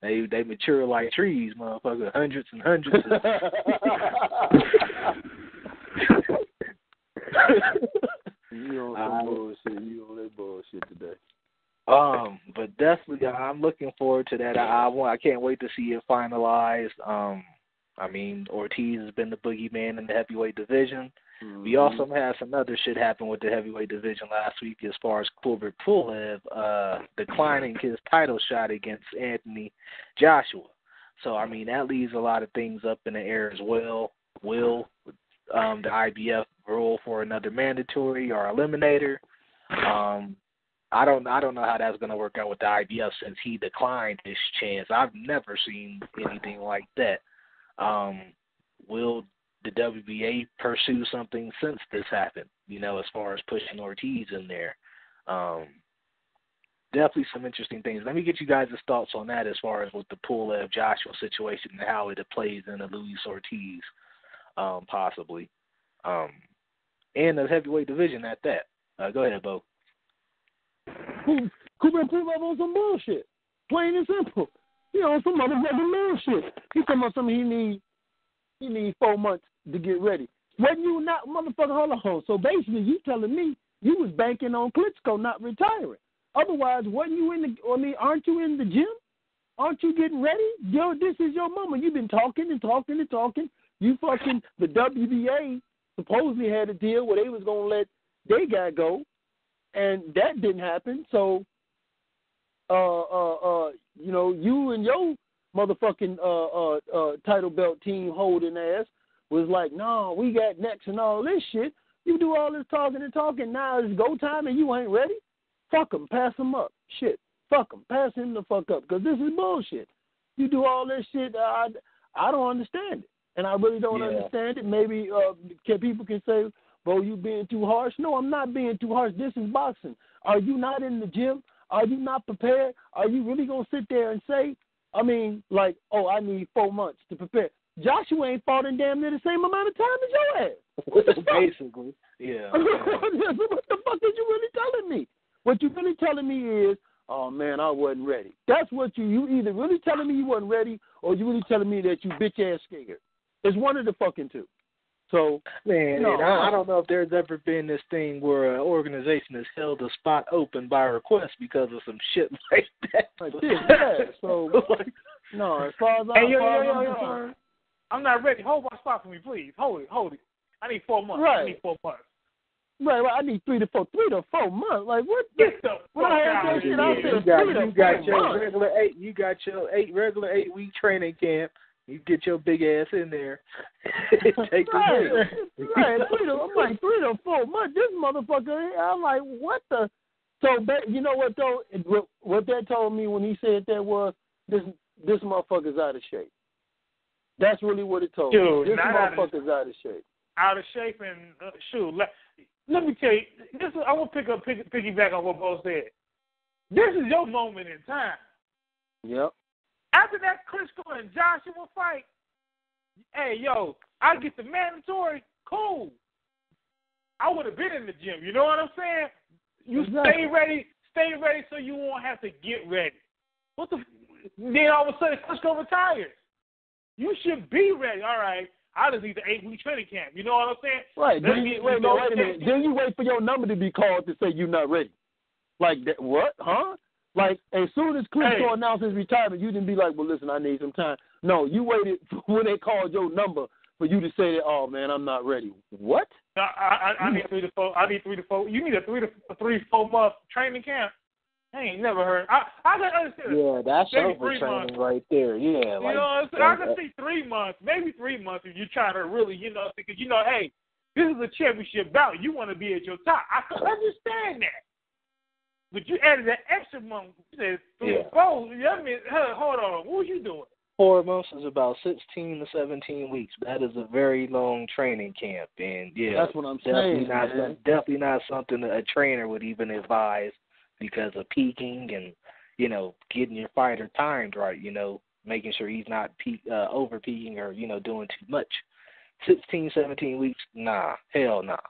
They mature like trees, motherfucker. Hundreds and hundreds. You on some bullshit. You on that bullshit today. But definitely, I'm looking forward to that. I can't wait to see it finalized. I mean, Ortiz has been the boogeyman in the heavyweight division. Mm-hmm. We also had some other shit happen with the heavyweight division last week as far as Kovalev declining his title shot against Anthony Joshua. So, I mean, that leaves a lot of things up in the air as well. Will the IBF rule for another mandatory or eliminator? I don't know how that's going to work out with the IBF since he declined his chance. I've never seen anything like that. Will the WBA pursue something since this happened, you know, as far as pushing Ortiz in there? Definitely some interesting things. Let me get you guys' thoughts on that as far as with the Kovalev Joshua situation and how it plays into Luis Ortiz, possibly. And the heavyweight division at that. Go ahead, Bo. Kovalev on some bullshit. Plain and simple. You know, some motherfucking bullshit. He's talking about something he needs 4 months to get ready. When you not, motherfucker, hold on. So basically, you telling me you was banking on Klitschko not retiring. Otherwise, aren't you in the gym? Aren't you getting ready? Yo, this is your moment. You've been talking. The WBA supposedly had a deal where they was going to let their guy go, and that didn't happen. So, you know, you and your motherfucking title belt team holding ass was like, no, we got next and all this shit. You do all this talking, now it's go time and you ain't ready? Fuck them, pass them up. Shit, fuck them, pass him the fuck up, because this is bullshit. You do all this shit, I don't understand it, and I really don't understand it. Maybe people can say, well, you being too harsh. No, I'm not being too harsh. This is boxing. Are you not in the gym? Are you not prepared? Are you really going to sit there and say, I mean, like, oh, I need 4 months to prepare? Joshua ain't fought in damn near the same amount of time as your ass. What the fuck? Basically, yeah. What the fuck is you really telling me? What you really telling me is, oh, man, I wasn't ready. That's what you either really telling me you wasn't ready, or you really telling me that you bitch-ass scared. It's one of the fucking two. So, man, no, I don't know if there's ever been this thing where an organization has held a spot open by request because of some shit like that. Like this, yeah. So, no, as far as I'm concerned, I'm not ready. Hold my spot for me, please. Hold it. I need 4 months. Right. I need 4 months. Right, well, I need 3 to 4. 3 to 4 months. Like, what? Get the fuck out of here. You got your regular 8-week training camp. You get your big ass in there. Take right. 3 to 4 months. This motherfucker. I'm like, what the? So, but you know what though? What that told me when he said that was this motherfucker's out of shape. That's really what it told me. This motherfucker's out of shape. Out of shape and let me tell you. This is, I want to piggyback on what Bo said. This is your moment in time. Yep. After that Klitschko and Joshua fight, hey, yo, I get the mandatory, cool. I would have been in the gym. You know what I'm saying? You stay ready so you won't have to get ready. Then all of a sudden Klitschko retires. You should be ready. All right, I just need the 8-week training camp. You know what I'm saying? Right. Wait a minute. Then you wait for your number to be called to say you're not ready. Like that, what? Huh? Like, as soon as Klitschko announced his retirement, you didn't be like, well, listen, I need some time. No, you waited for when they called your number for you to say that, oh, man, I'm not ready. What? I need 3 to 4. You need a 3 to 4 month training camp. I ain't never heard. I can understand. Yeah, that's overtraining right there. Yeah. Like, you know what I'm saying? I can see 3 months, maybe 3 months if you're trying to really, you know, because, you know, hey, this is a championship bout. You want to be at your top. I can understand that. But you added that extra month. You said 3 or 4. I mean, hold on. What were you doing? 4 months is about 16 to 17 weeks. That is a very long training camp. And, yeah, that's what I'm saying. Definitely not something a trainer would even advise because of peaking and, you know, getting your fighter timed right, you know, making sure he's not over peaking or, you know, doing too much. 16, 17 weeks? Nah. Hell nah.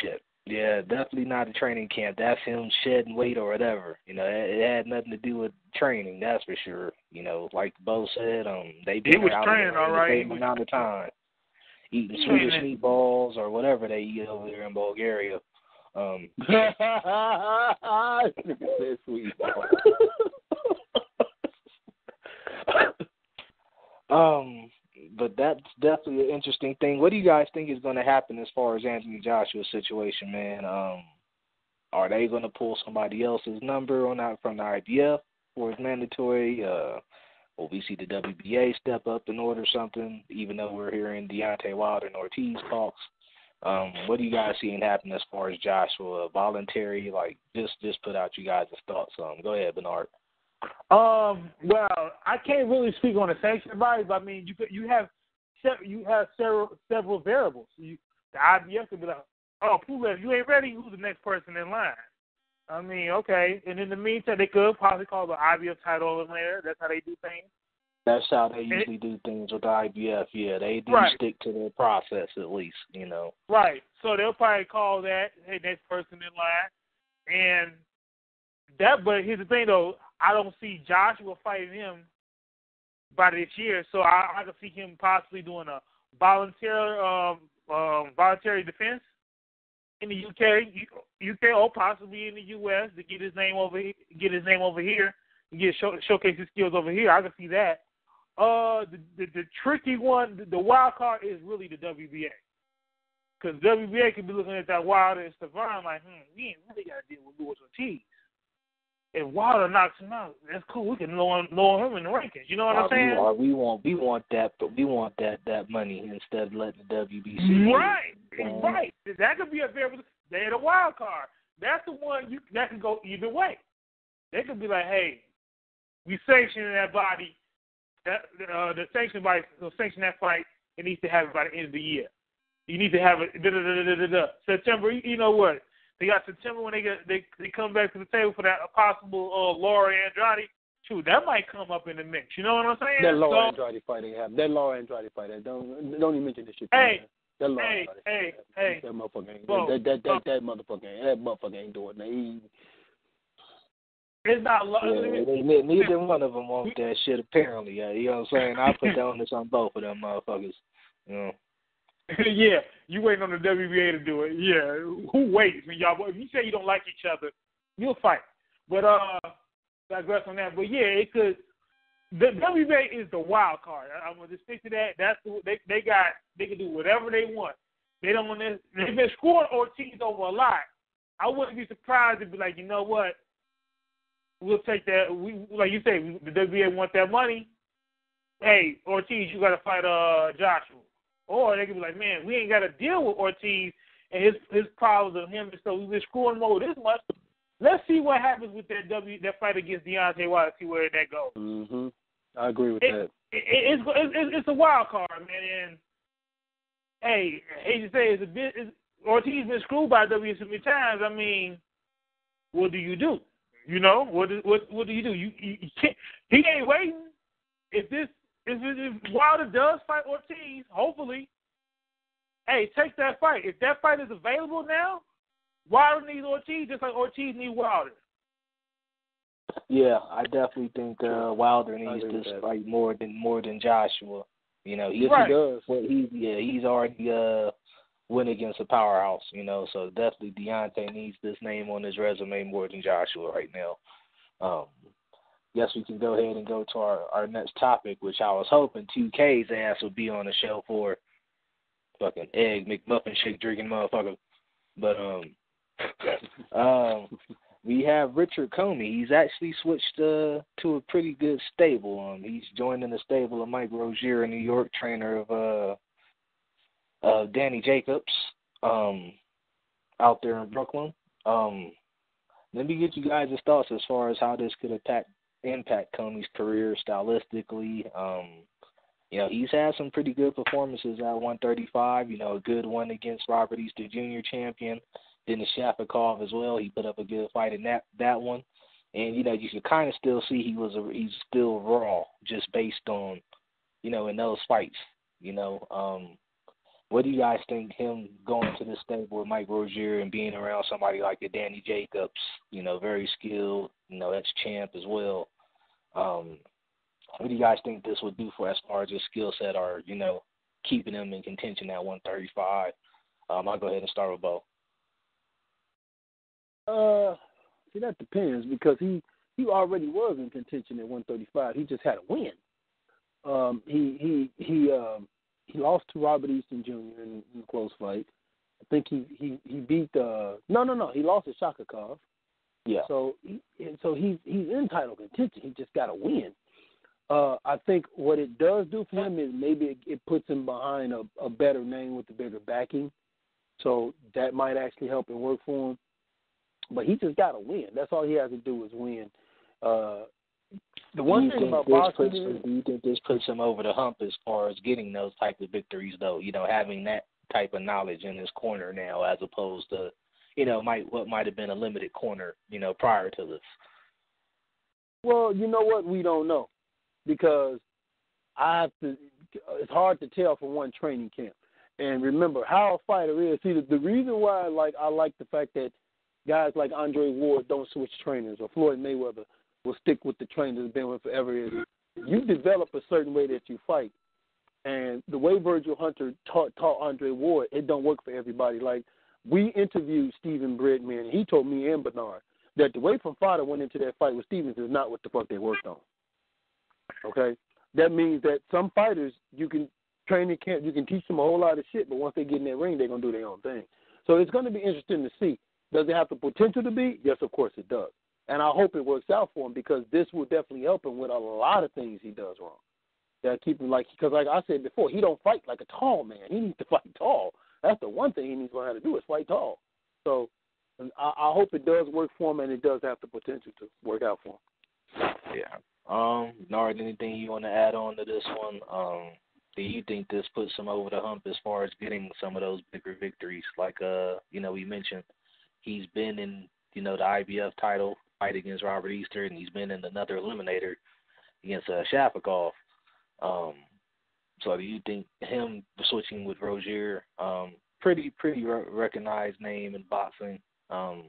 Shit. Yeah, definitely not a training camp. That's him shedding weight or whatever. You know, it had nothing to do with training, that's for sure. You know, like Bo said, they did it out the same amount of time. Eating Swedish meatballs or whatever they eat over there in Bulgaria. But that's definitely an interesting thing. What do you guys think is going to happen as far as Anthony Joshua's situation, man? Are they going to pull somebody else's number on out from the IBF for his mandatory? Will we see the WBA step up and order something, even though we're hearing Deontay Wilder and Ortiz talks? What do you guys seeing happen as far as Joshua? Voluntary? Like, just put out you guys' thoughts on. Go ahead, Bernard. Well, I can't really speak on the sanction body, but I mean, you have several variables. The IBF could be like, oh, Pulev, you ain't ready. Who's the next person in line? I mean, okay. And in the meantime, they could possibly call the IBF title in there. That's how they do things. That's how they usually do things with the IBF. Yeah, they do stick to their process at least, you know. Right. So they'll probably call that, hey, next person in line, and that. But here's the thing, though. I don't see Joshua fighting him by this year, so I can see him possibly doing a voluntary defense in the UK, or possibly in the US to get his name over here, and showcase his skills over here. I can see that. The tricky one, the wild card, is really the WBA, because WBA could be looking at that Wilder and Stiverne like, we ain't really got to deal with Luis Ortiz. If Wilder knocks him out, that's cool. We can lower him in the rankings. You know what I'm saying? We want that money instead of letting the WBC. Right. That could be a variable. They're the wild card. That's the one that can go either way. They could be like, hey, we sanctioning that body. The sanction body will sanction that fight. It needs to happen by the end of the year. You need to have it. September. You know what? They got September when they come back to the table for that possible Laura Andrade. Shoot, that might come up in the mix. You know what I'm saying? That Laura Andrade fight they have. That Laura Andrade fight. Don't even mention this shit. That motherfucker ain't. That motherfucker ain't doing that. It's not love. Yeah, neither one of them want that shit, apparently. You know what I'm saying? I put that on this on both of them motherfuckers. You know. Yeah, you waiting on the WBA to do it. Yeah, who waits? When y'all, if you say you don't like each other, you'll fight. But digress on that. But yeah, it could. The WBA is the wild card. I'm gonna just stick to that. That's the, they got. They can do whatever they want. They don't want to. They've been scoring Ortiz over a lot. I wouldn't be surprised if be like, you know what? We'll take that. We, like you say, the WBA want that money. Hey, Ortiz, you got to fight Joshua. Or they could be like, man, we ain't got to deal with Ortiz and his problems of him, so we've been screwing more this much. Let's see what happens with that fight against Deontay Wilder, see where that goes. Mm-hmm. I agree with that. It's a wild card, man. And hey, as you say, Ortiz been screwed by WBA so many times. I mean, what do you do? You know, what do you do? You can't, he ain't waiting. If Wilder does fight Ortiz, hopefully, hey, take that fight. If that fight is available now, Wilder needs Ortiz just like Ortiz needs Wilder. Yeah, I definitely think Wilder needs this fight more than Joshua. You know, if he does, he's already win against a powerhouse, you know, so definitely Deontay needs this name on his resume more than Joshua right now. Yes, we can go ahead and go to our next topic, which I was hoping 2K's ass would be on the show for, fucking egg McMuffin shake drinking motherfucker. But we have Richard Comey. He's actually switched to a pretty good stable. He's joining the stable of Mike Rozier in New York, trainer of Danny Jacobs out there in Brooklyn. Let me get you guys' thoughts as far as how this could impact Comey's career stylistically. You know, he's had some pretty good performances at 135, you know, a good one against Robert Easter Jr. champion, then the Shafakov as well. He put up a good fight in that one. And, you know, you can kind of still see he's still raw just based on, you know, in those fights, you know. What do you guys think him going to the stable with Mike Rozier and being around somebody like the Danny Jacobs, you know, very skilled, you know, ex-champ as well. What do you guys think this would do for as far as his skill set or, you know, keeping him in contention at 135? I'll go ahead and start with Bo. See, that depends because he already was in contention at 135. He just had a win. He lost to Robert Easton Jr. in a close fight. I think he beat he lost to Shafakov. Yeah. So he's in title contention. He just got to win. I think what it does do for him is maybe it puts him behind a better name with a bigger backing. So that might actually help and work for him. But he just got to win. That's all he has to do is win. The one thing about boxing is, do you think this puts him over the hump as far as getting those type of victories, though? You know, having that type of knowledge in his corner now, as opposed to, you know, what might have been a limited corner, you know, prior to this. Well, you know what? We don't know because it's hard to tell from one training camp. And remember how a fighter is. See, the reason why I like the fact that guys like Andre Ward don't switch trainers or Floyd Mayweather will stick with the trainer that's been with forever is you develop a certain way that you fight. And the way Virgil Hunter taught Andre Ward, it don't work for everybody. Like, we interviewed Steven Bredman, and he told me and Bernard that the way from Fodder went into that fight with Stevens is not what the fuck they worked on. Okay? That means that some fighters, you can train in camp, you can teach them a whole lot of shit, but once they get in that ring, they're going to do their own thing. So it's going to be interesting to see. Does it have the potential to be? Yes, of course it does. And I hope it works out for him because this will definitely help him with a lot of things he does wrong. That keep him because like I said before, he don't fight like a tall man. He needs to fight tall. That's the one thing he needs to learn how to do is fight tall. So I hope it does work for him and it does have the potential to work out for him. Yeah. Nard, anything you want to add on to this one? Do you think this puts him over the hump as far as getting some of those bigger victories? Like, you know, we mentioned he's been in, you know, the IBF title fight against Robert Easter, and he's been in another eliminator against Shafakov. So do you think him switching with Rozier, pretty recognized name in boxing, do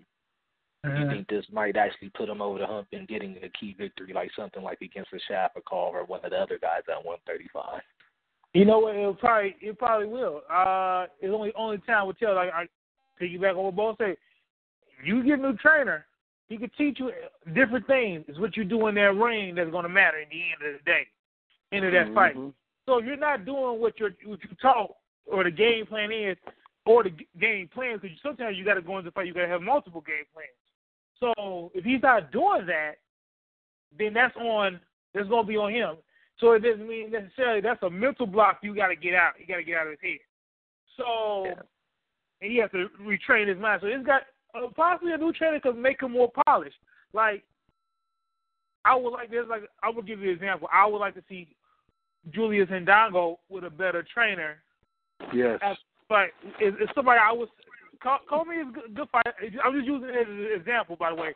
you think this might actually put him over the hump in getting a key victory, like something like against a Shafakov or one of the other guys at 135? You know what? It probably will. It's only time will tell. Like, I piggyback on what Bo said. You get a new trainer, he can teach you different things. It's what you do in that ring that's going to matter at the end of the day, end of that fight. So you're not doing what you taught or the game plan is, or the game plans, because sometimes you got to go into the fight, you got to have multiple game plans. So if he's not doing that, then that's going to be on him. So it doesn't mean necessarily that's a mental block you got to get out. You got to get out of his head. So and he has to retrain his mind. So it's got possibly a new trainer could make him more polished. Like I would give you an example. I would like to see Julius Ndongo with a better trainer. Yes. But it's somebody I was Comey is a good fighter. I'm just using it as an example, by the way.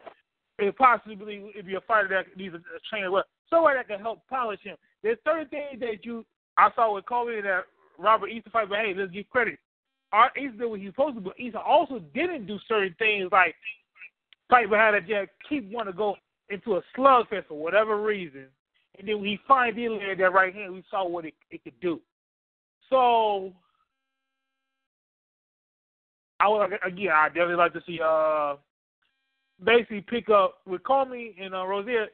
It possibly if you're a fighter that needs a trainer, well, somebody that can help polish him. There's certain things that I saw with Kobe in that Robert Easter fight, but hey, let's give credit. Art Easter did what he was supposed to, but Easter also didn't do certain things like fight behind a jab, keep wanting to go into a slugfest for whatever reason. And then when he finally landed that right hand, we saw what it could do. So, I definitely like to see basically pick up with Comey and Rozier,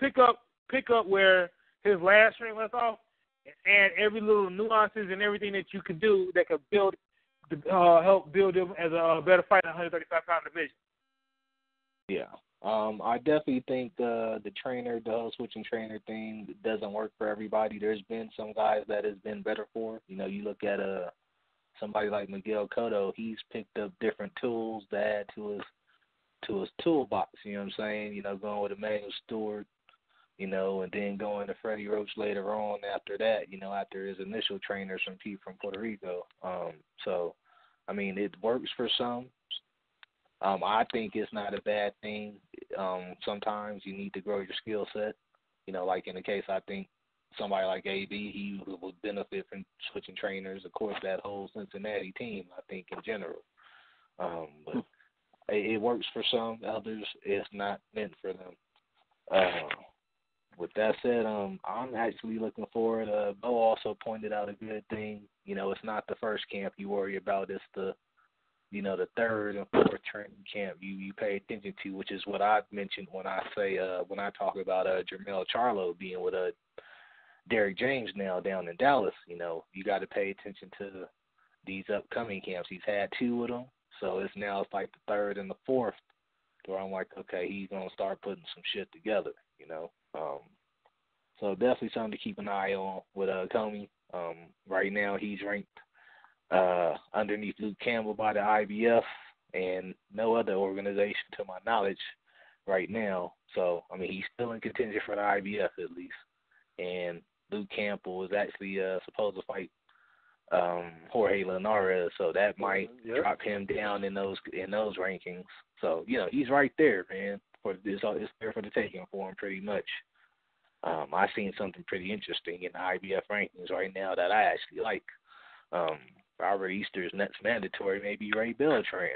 pick up where his last string left off, and add every little nuances and everything that you could do that could build, help build him as a better fighter in the 135-pound division. Yeah, I definitely think the switching trainer thing doesn't work for everybody. There's been some guys that it's been better for. You know, you look at somebody like Miguel Cotto. He's picked up different tools to add to his toolbox. You know what I'm saying? You know, going with Emmanuel Stewart. You know, and then going to Freddie Roach later on after that, you know, after his initial trainers from Puerto Rico. So, I mean, it works for some. I think it's not a bad thing. Sometimes you need to grow your skill set. You know, like in the case, I think somebody like AB, he would benefit from switching trainers. Of course, that whole Cincinnati team, I think, in general. But it works for some. Others, it's not meant for them. With that said, I'm actually looking forward. Bo also pointed out a good thing. You know, it's not the first camp you worry about. It's the third and fourth training camp you pay attention to, which is what I mentioned when I say when I talk about Jermell Charlo being with Derek James now down in Dallas. You know, you got to pay attention to these upcoming camps. He's had two of them, so it's like the third and the fourth, where I'm like, okay, he's gonna start putting some shit together. You know, so definitely something to keep an eye on with Comey. Right now, he's ranked underneath Luke Campbell by the IBF and no other organization, to my knowledge, right now. So, I mean, he's still in contention for the IBF at least. And Luke Campbell is actually supposed to fight Jorge Linares, so that might drop him down in those rankings. So, you know, he's right there, man. It's there for the taking for him, pretty much. I've seen something pretty interesting in the IBF rankings right now that I actually like. Robert Easter's next mandatory may be Ray Beltran.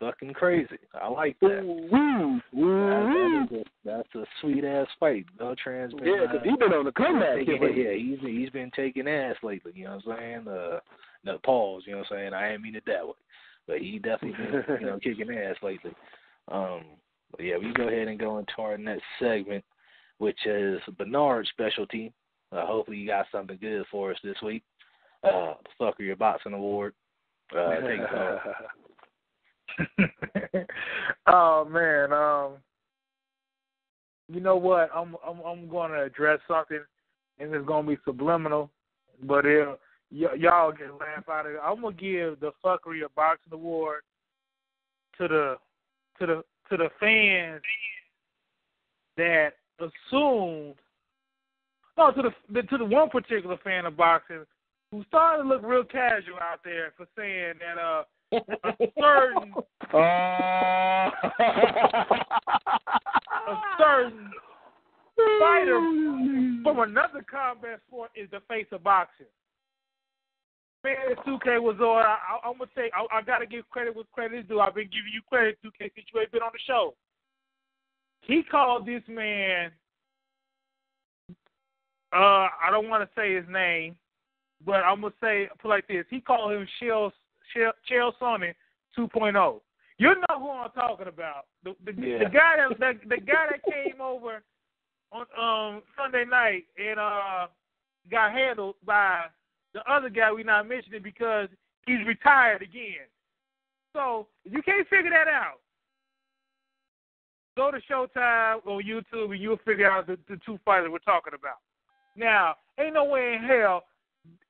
Fucking crazy. I like that. That's a sweet ass fight. Beltran's been because he's been on the comeback. He's been taking ass lately. You know what I'm saying? No pause. You know what I'm saying? I didn't mean it that way, but he definitely been kicking ass lately. But yeah, we go ahead and go into our next segment, which is Bernard's specialty. Hopefully you got something good for us this week. The fuck are your boxing award? Take it home. Oh man, you know what? I'm going to address something, and it's going to be subliminal, but y'all can laugh out of it. I'm gonna give the fuckery of boxing award to the fans that assumed, to the one particular fan of boxing who started to look real casual out there for saying that a certain fighter from another combat sport is the face of boxing. Man, 2K was on. I'm gonna say I gotta give credit where credit is due. I've been giving you credit, 2K, since you ain't been on the show. He called this man. I don't want to say his name, but I'm gonna say put like this. He called him Chael Sonnen 2.0. You know who I'm talking about. The guy that the guy that came over on Sunday night and got handled by. The other guy we're not mentioning because he's retired again. So you can't figure that out. Go to Showtime or YouTube and you'll figure out the two fighters we're talking about. Now, ain't no way in hell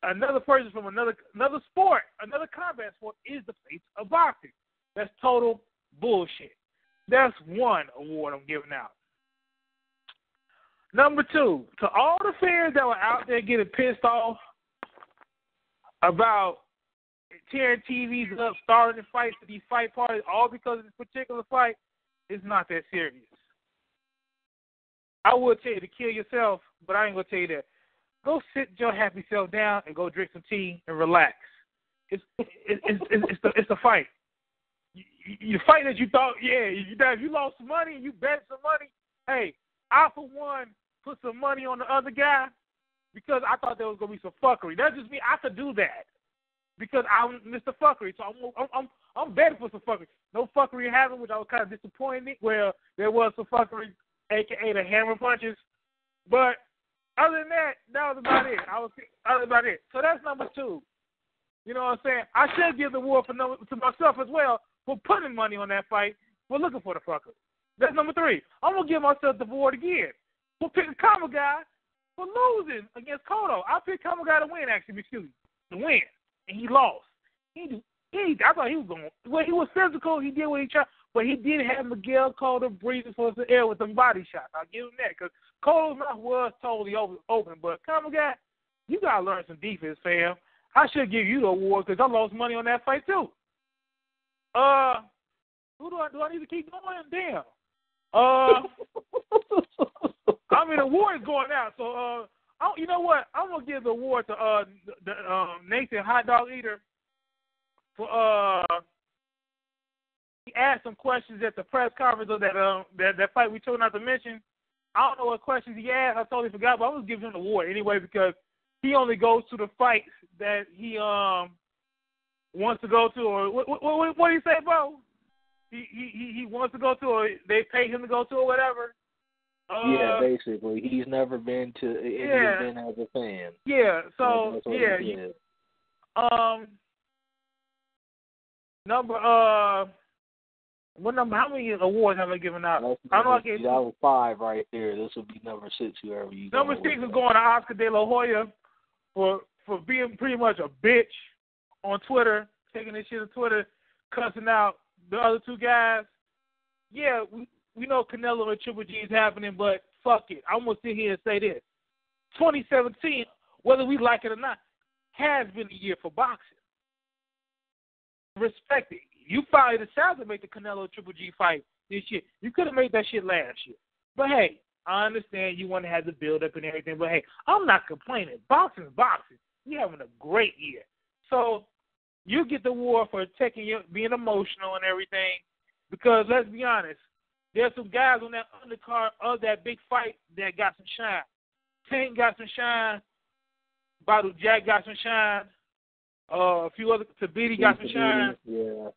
another person from another sport, another combat sport, is the face of boxing. That's total bullshit. That's one award I'm giving out. Number two, to all the fans that were out there getting pissed off about tearing TVs up, starting fights at these fight parties, all because of this particular fight, it's not that serious. I will tell you to kill yourself, but I ain't going to tell you that. Go sit your happy self down and go drink some tea and relax. It's a fight. You fight that you thought, if you lost some money and you bet some money, hey, I for one put some money on the other guy, because I thought there was gonna be some fuckery. That's just me. I could do that because I'm Mr. Fuckery, so I'm betting for some fuckery. No fuckery happened, which I was kind of disappointed. Well, there was some fuckery, aka the hammer punches. But other than that was about it. So that's number two. You know what I'm saying? I should give the award to myself as well for putting money on that fight, for looking for the fucker. That's number three. I'm gonna give myself the award again for picking Kamegai. For losing against Cotto. I picked Kamegai to win, to win. And he lost. I thought he was going to. Well, he was physical. He did what he tried. But he did have Miguel Cotto breathing for the air with some body shots. I'll give him that. Because Cotto's mouth was totally open. But Kamegai, you got to learn some defense, fam. I should give you the award because I lost money on that fight, too. Who do I need to keep going? Damn. I mean, the award is going out, so you know what? I'm gonna give the award to Nathan Hot Dog Eater for he asked some questions at the press conference of that fight we chose not to mention. I don't know what questions he asked. I totally forgot, but I'm gonna give him the award anyway because he only goes to the fights that he wants to go to. Or what do you say, Bo? He wants to go to, or they pay him to go to, or whatever. Yeah, basically. He's never been to any event as a fan. Yeah, so, how many awards have I given out? That was five right there. This will be number six, whoever you Number six is going to Oscar De La Hoya for being pretty much a bitch on Twitter, taking this shit to Twitter, cussing out the other two guys. Yeah, we know Canelo and Triple G is happening, but fuck it. I'm going to sit here and say this. 2017, whether we like it or not, has been a year for boxing. Respect it. You probably decided to make the Canelo Triple G fight this year. You could have made that shit last year. But, hey, I understand you want to have the build-up and everything, but, hey, I'm not complaining. Boxing is boxing. You're having a great year. So you get the award for being emotional and everything because, let's be honest, there's some guys on that undercard of that big fight that got some shine. Tank got some shine. Badou Jack got some shine. A few other Tabidi got some shine. Yeah.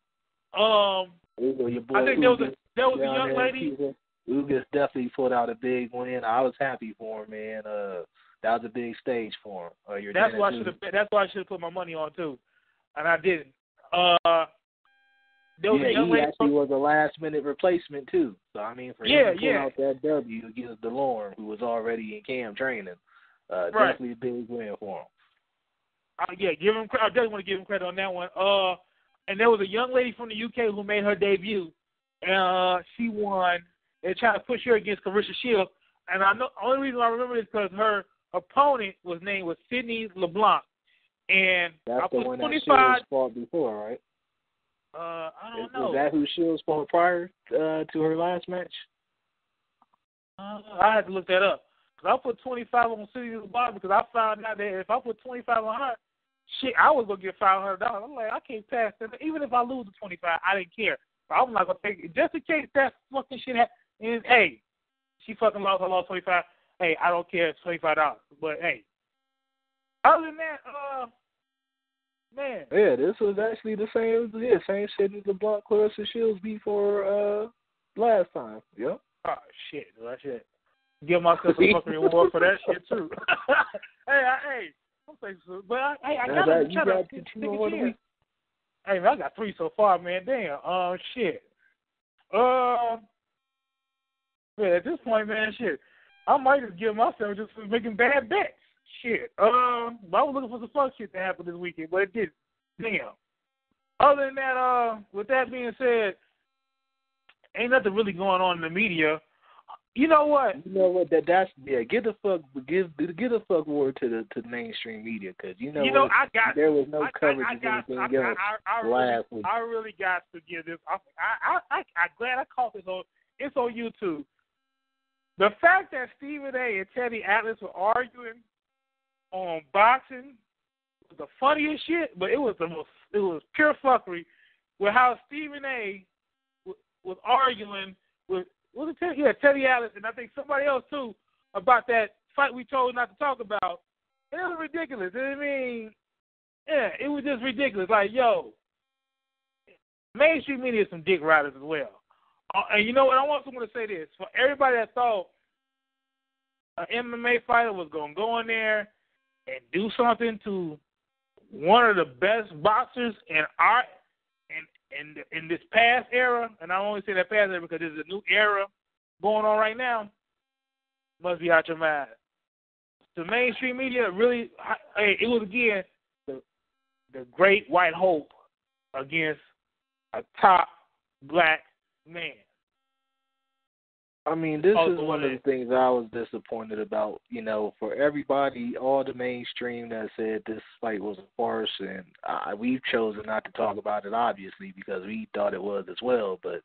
I think there was a young lady. Ugas definitely pulled out a big win. I was happy for him, man. That was a big stage for him. That's what I should have put my money on too, and I didn't. He actually was a last-minute replacement, too. So, I mean, for him to pull out that W against DeLorme, who was already in camp training, definitely a big win for him. I definitely want to give him credit on that one. And there was a young lady from the UK who made her debut. She won. They tried to push her against Clarissa Shields. And I know only reason I remember this because her opponent was named Sydney LeBlanc. And that's the one that Shields fought before, right? I don't know. Is that who Shields fought prior to her last match? I had to look that up. Cause I put 25 on City of the Bottom because I found out that if I put 25 on her, shit, I was gonna get $500. I'm like, I can't pass that. Even if I lose the 25, I didn't care. So I'm not gonna take it just in case that fucking shit happens. Hey, she fucking lost. I lost 25. Hey, I don't care. It's $25. But hey, other than that, man. Yeah, this was actually the same. Yeah, same shit as the Blunt, Clarissa and Shields before last time. Yep. Oh shit, that shit. Give myself a fucking reward for that shit too. hey, I'm saying so, but I gotta try to stick it in. Hey, man, I got 3 so far, man. Damn, shit. Man, at this point, man, shit, I might just give myself just for making bad bets. Shit. But I was looking for some fun shit to happen this weekend, but it didn't. Damn. Other than that, with that being said, ain't nothing really going on in the media. You know what? You know what? That's yeah. Give the fuck word to the mainstream media because you know what? I got there was no coverage of anything else. I really got to give this. I'm glad I caught this on. It's on YouTube. The fact that Stephen A. and Teddy Atlas were arguing on boxing was the funniest shit, but it was pure fuckery with how Stephen A. was arguing with. Was it Teddy? Yeah, Teddy Atlas, and I think somebody else, too, about that fight we told not to talk about. It was ridiculous. I mean, yeah, it was just ridiculous. Like, yo, mainstream media is some dick riders as well. And you know what? I want someone to say this. For everybody that thought an MMA fighter was going to go in there and do something to one of the best boxers in our in this past era, and I only say that past era because there's a new era going on right now, must be out your mind. The mainstream media really, it was again the great white hope against a top black man. I mean, this is one of the things I was disappointed about, for everybody, all the mainstream that said this fight was a farce, and we've chosen not to talk about it, obviously, because we thought it was as well. But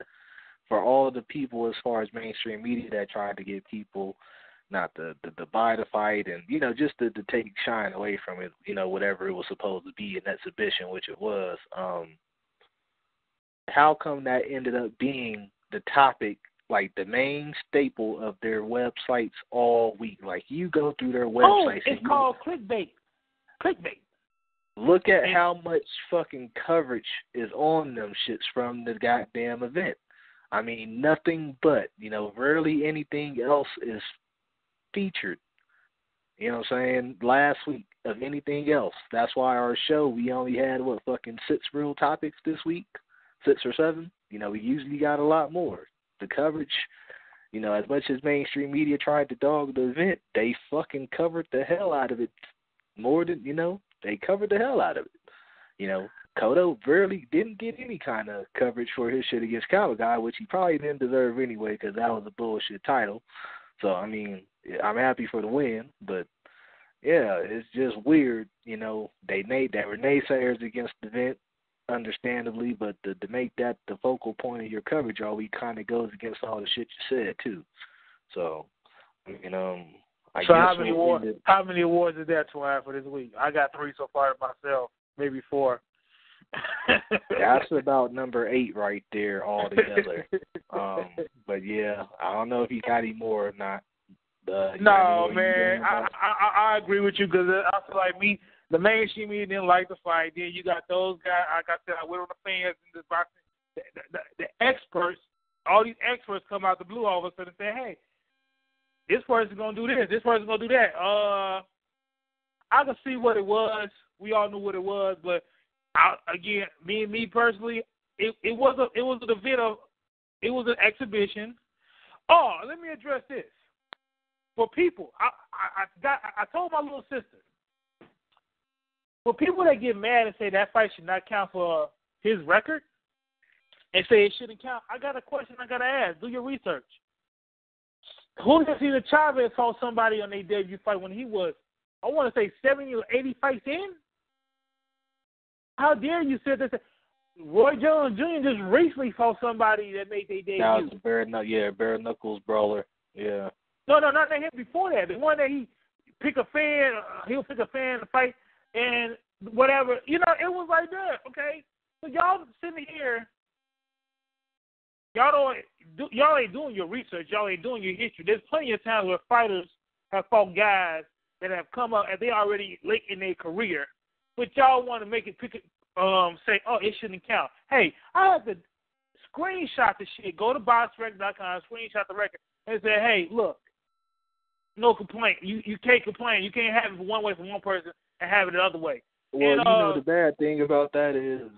for all the people, as far as mainstream media, that tried to get people not to buy the fight and, just to take shine away from it, whatever it was supposed to be, an exhibition, which it was, how come that ended up being the topic, like the main staple of their websites all week? Like, you go through their websites. Oh, it's called clickbait. Clickbait. Look at how much fucking coverage is on them shits from the goddamn event. I mean, nothing but, rarely anything else is featured. You know what I'm saying? Last week of anything else. That's why our show, we only had, fucking 6 real topics this week? 6 or 7? We usually got a lot more. The coverage, as much as mainstream media tried to dog the event, they fucking covered the hell out of it. More than, they covered the hell out of it. Cotto barely didn't get any kind of coverage for his shit against Kamegai, which he probably didn't deserve anyway because that was a bullshit title. So, I mean, I'm happy for the win, but, yeah, it's just weird, they were naysayers against the event, understandably, but to make that the focal point of your coverage all week kind of goes against all the shit you said too. So, I guess how many awards is that to have for this week? I got 3 so far myself, maybe 4. That's about number 8 right there altogether. But yeah, I don't know if you got any more or not. No, man, I agree with you because I feel like me. The mainstream media didn't like the fight. Then you got those guys. Like I said, I went on the fans and the boxing. The experts, all these experts come out the blue all of a sudden and say, hey, this person's going to do this. This person's going to do that. I can see what it was. We all knew what it was. But, me personally, it was an exhibition. Oh, let me address this. For people, I told my little sister, for people that get mad and say that fight should not count for his record and say it shouldn't count, I got a question I got to ask. Do your research. Julio Chavez fought somebody on their debut fight when he was, I want to say, 70 or 80 fights in? How dare you say that? Roy Jones Jr. just recently fought somebody that made their debut. That was a bare knuckles brawler. Yeah. No, not that hit before that. The one that he'll pick a fan to fight and whatever. You know, it was like that, okay? So y'all sitting here, y'all ain't doing your research. Y'all ain't doing your history. There's plenty of times where fighters have fought guys that have come up and they already late in their career, but y'all want to make it pick it. Say, oh, it shouldn't count. Hey, I have to screenshot the shit. Go to BoxRec.com, screenshot the record, and say, hey, look, no complaint. You can't complain. You can't have it one way from one person and have it the other way. Well, and, you know, the bad thing about that is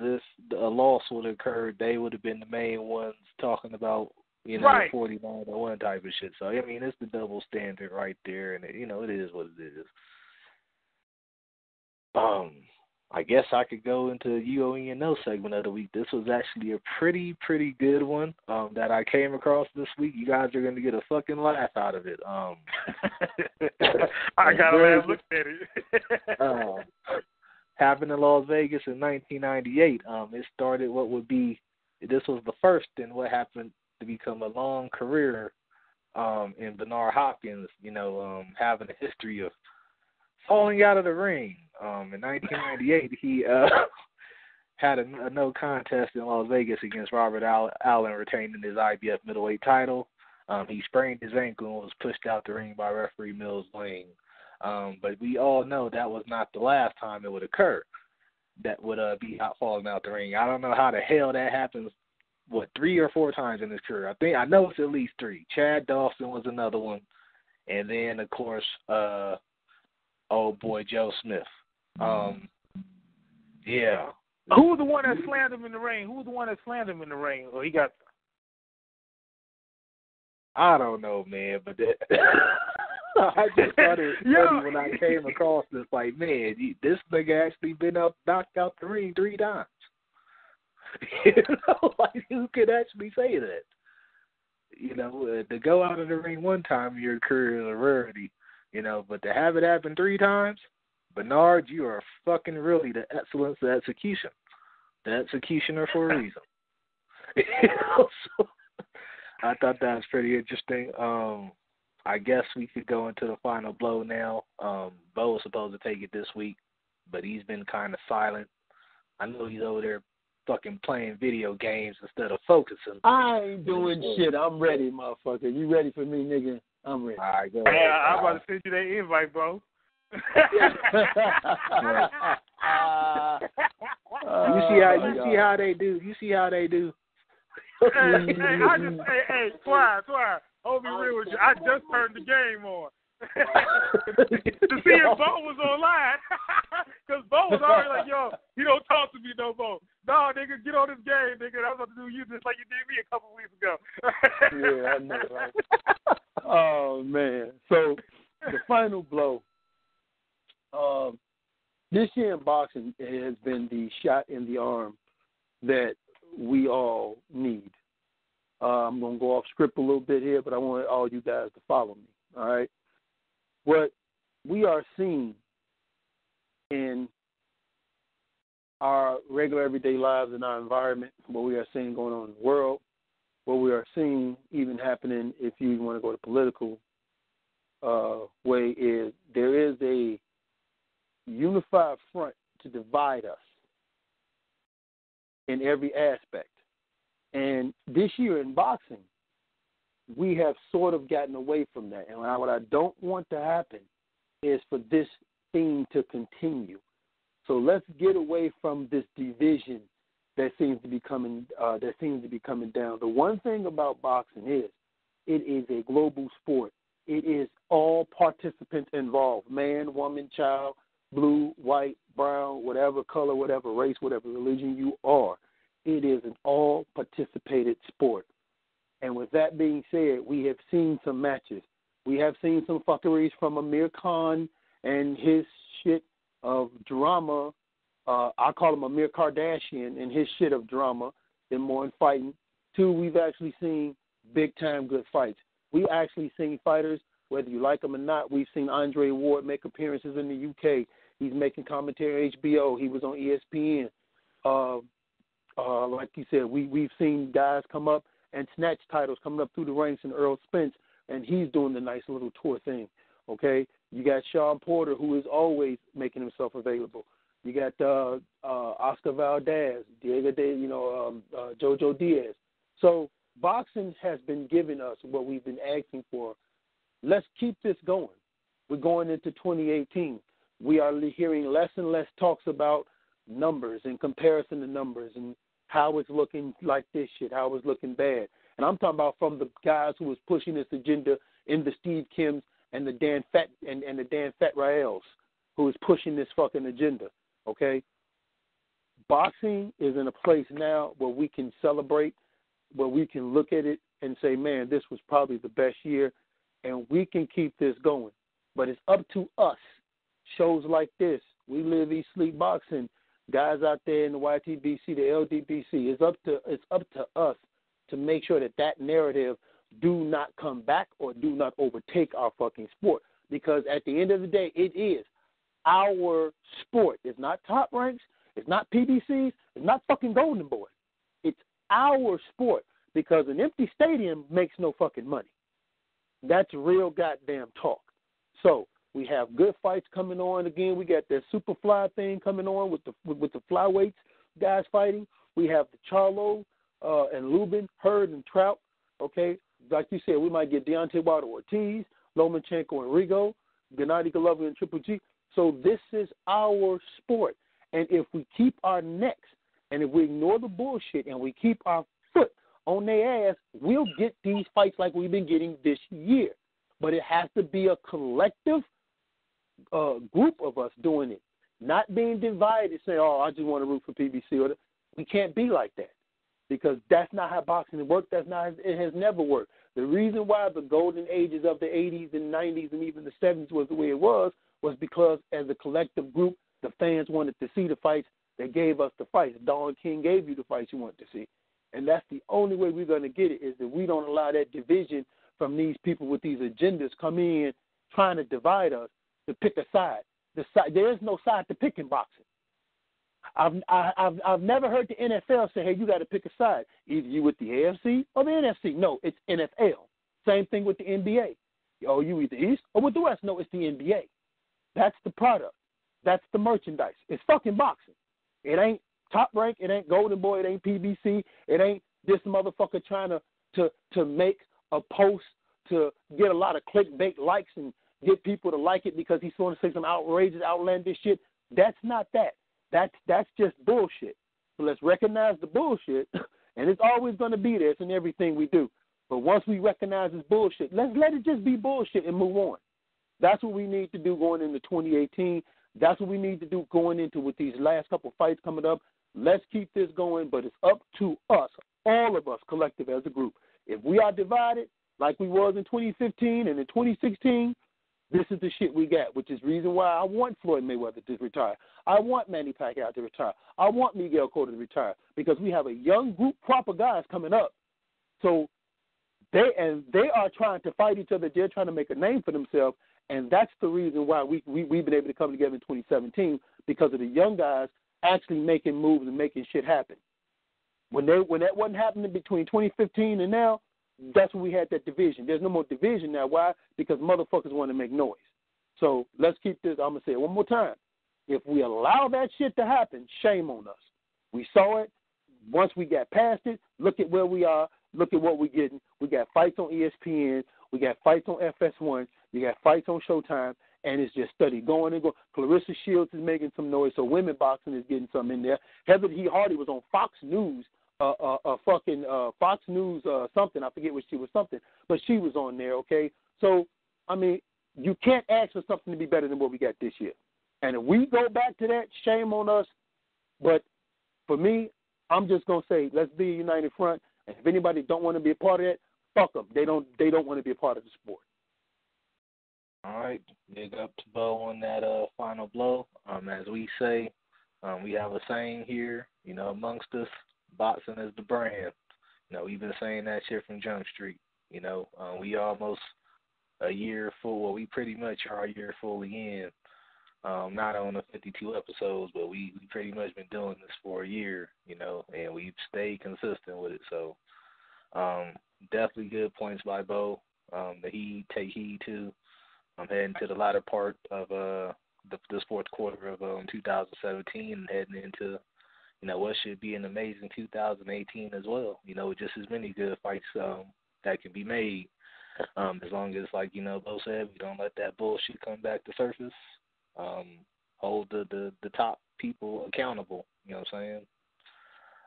a loss would have occurred. They would have been the main ones talking about, you know, right. 49-1 type of shit. So, I mean, it's the double standard right there, and, you know, it is what it is. I guess I could go into the UOENO segment of the week. This was actually a pretty good one that I came across this week. You guys are going to get a fucking laugh out of it. I got to laugh at it. Happened in Las Vegas in 1998. It started what would be, this was the first in what happened to become a long career in Bernard Hopkins, you know, having a history of falling out of the ring. In 1998, he had a no contest in Las Vegas against Robert Allen, retaining his IBF middleweight title. He sprained his ankle and was pushed out the ring by referee Mills Lane. But we all know that was not the last time it would occur. That would be falling out the ring. I don't know how the hell that happens. What, 3 or 4 times in his career? I know it's at least 3. Chad Dawson was another one, and then of course. Old boy Joe Smith. Yeah. Who was the one that slammed him in the ring? Or he got... I don't know, man, but that... I just thought it was funny when I came across this, like, man, this nigga actually been knocked out the ring 3 times. You know, like, who could actually say that? You know, to go out of the ring one time in your career is a rarity. You know, but to have it happen 3 times, Bernard, you are fucking really the excellence of execution. The executioner for a reason. You know, so I thought that was pretty interesting. I guess we could go into the final blow now. Bo was supposed to take it this week, but he's been kind of silent. I know he's over there fucking playing video games instead of focusing. I ain't doing shit. I'm ready, motherfucker. You ready for me, nigga? I'm ready. All right, go ahead. Hey, I'm about to send you that invite, bro. You see how they do. Twy. I'll be real with you. I just turned the game on to see if Bo was online, because Bo was already like, yo, you don't talk to me no more. No, nigga, get on this game, nigga. I'm about to do you just like you did me a couple weeks ago. Yeah, I know, right? Oh, man. So, the final blow. This year in boxing, it has been the shot in the arm that we all need. I'm going to go off script a little bit here, but I want all you guys to follow me, all right? What we are seeing in our regular everyday lives, in our environment, what we are seeing going on in the world, what we are seeing even happening, if you want to go the political way, is there is a unified front to divide us in every aspect. And this year in boxing, we have sort of gotten away from that. And what I don't want to happen is for this theme to continue. So let's get away from this division that seems to be coming down. The one thing about boxing is it is a global sport. It is all participants involved: man, woman, child, blue, white, brown, whatever color, whatever race, whatever religion you are. It is an all-participated sport. And with that being said, we have seen some matches. We have seen some fuckeries from Amir Khan and his shit of drama. I call him Amir Kardashian and his shit of drama and more in fighting. 2, we've actually seen big-time good fights. We've actually seen fighters, whether you like them or not. We've seen Andre Ward make appearances in the UK. He's making commentary on HBO. He was on ESPN. Like you said, we've seen guys come up and snatch titles coming up through the ranks, and Errol Spence, and he's doing the nice little tour thing, okay? You got Sean Porter, who is always making himself available. You got Oscar Valdez, Jojo Diaz. So boxing has been giving us what we've been asking for. Let's keep this going. We're going into 2018. We are hearing less and less talks about numbers and comparison to numbers and how it's looking like this shit, how it's looking bad. And I'm talking about from the guys who was pushing this agenda in the Steve Kims and the Dan Fat Raels who is pushing this fucking agenda, okay? Boxing is in a place now where we can celebrate, where we can look at it and say, man, this was probably the best year, and we can keep this going. But it's up to us. Shows like this, We Live, Eat, Sleep Boxing, guys out there in the YTBC, the LDBC, it's up to us to make sure that that narrative do not come back or do not overtake our fucking sport. Because at the end of the day, it is our sport. It's not Top Ranks. It's not PBCs. It's not fucking Golden Boy. It's our sport because an empty stadium makes no fucking money. That's real goddamn talk. So we have good fights coming on again. We got that Superfly thing coming on with the flyweights guys fighting. We have the Charlo and Lubin, Hurd and Trout. Okay, like you said, we might get Deontay Wilder, Ortiz, Lomachenko and Rigo, Gennady Golovkin and Triple G. So this is our sport, and if we keep our necks and if we ignore the bullshit and we keep our foot on their ass, we'll get these fights like we've been getting this year. But it has to be a collective group of us doing it, not being divided, saying, oh, I just want to root for PBC. Or we can't be like that because that's not how boxing works. That's not, it has never worked. The reason why the golden ages of the 80s and 90s and even the 70s was the way it was because as a collective group, the fans wanted to see the fights. They gave us the fights. Don King gave you the fights you wanted to see. And that's the only way we're going to get it is that we don't allow that division from these people with these agendas come in trying to divide us to pick a side. There is no side to pick in boxing. I've never heard the NFL say, hey, you got to pick a side. Either you with the AFC or the NFC. No, it's NFL. Same thing with the NBA. Oh, you with the East or with the West? No, it's the NBA. That's the product. That's the merchandise. It's fucking boxing. It ain't Top Rank. It ain't Golden Boy. It ain't PBC. It ain't this motherfucker trying to make a post to get a lot of clickbait likes and get people to like it because he's going to say some outrageous, outlandish shit. That's not that. That's just bullshit. So let's recognize the bullshit, and it's always going to be there. It's in everything we do. But once we recognize it's bullshit, let's let it just be bullshit and move on. That's what we need to do going into 2018. That's what we need to do going into with these last couple fights coming up. Let's keep this going, but it's up to us, all of us collective as a group. If we are divided like we was in 2015 and in 2016, this is the shit we got, which is the reason why I want Floyd Mayweather to retire. I want Manny Pacquiao to retire. I want Miguel Cotto to retire because we have a young group, proper guys coming up. So they are trying to fight each other. They're trying to make a name for themselves, and that's the reason why we've been able to come together in 2017 because of the young guys actually making moves and making shit happen. When that wasn't happening between 2015 and now, that's when we had that division. There's no more division now. Why? Because motherfuckers want to make noise. So let's keep this. I'm going to say it one more time. If we allow that shit to happen, shame on us. We saw it. Once we got past it, look at where we are. Look at what we're getting. We got fights on ESPN. We got fights on FS1. We got fights on Showtime. And it's just steady going and going. Clarissa Shields is making some noise, so women boxing is getting some in there. Heather E. Hardy was on Fox News. Fox News something. I forget what she was something, but she was on there, okay? So, I mean, you can't ask for something to be better than what we got this year. And if we go back to that, shame on us. But for me, I'm just going to say let's be a united front. And if anybody don't want to be a part of that, fuck them. They don't want to be a part of the sport. All right. Big up to Bo on that final blow. As we say, we have a saying here, you know, amongst us. Boxing is the brand. You know, we've been saying that shit from Jump Street. You know, we almost a year full. Well, we pretty much are a year fully in. Not on the 52 episodes, but we pretty much been doing this for a year, you know, and we've stayed consistent with it. So definitely good points by Bo that he take heed to. I'm heading to the latter part of this fourth quarter of 2017 and heading into, you know, what should be an amazing 2018 as well. You know, just as many good fights that can be made as long as, like, you know, Bo said, we don't let that bullshit come back to surface. Hold the top people accountable, you know what I'm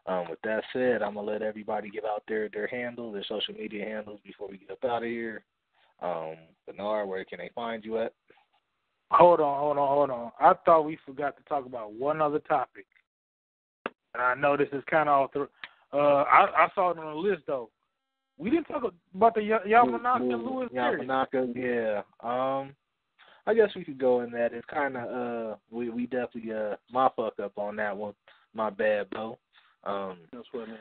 saying? With that said, I'm going to let everybody give out their handle, their social media handles before we get up out of here. Bernard, where can they find you at? Hold on. I thought we forgot to talk about one other topic. And I know this is kind of off the I saw it on the list, though. We didn't talk about the Yamanaka-Lewis series. Yamanaka, yeah. I guess we could go in that. It's kind of we definitely my fuck up on that one. My bad, Bo. That's what, man.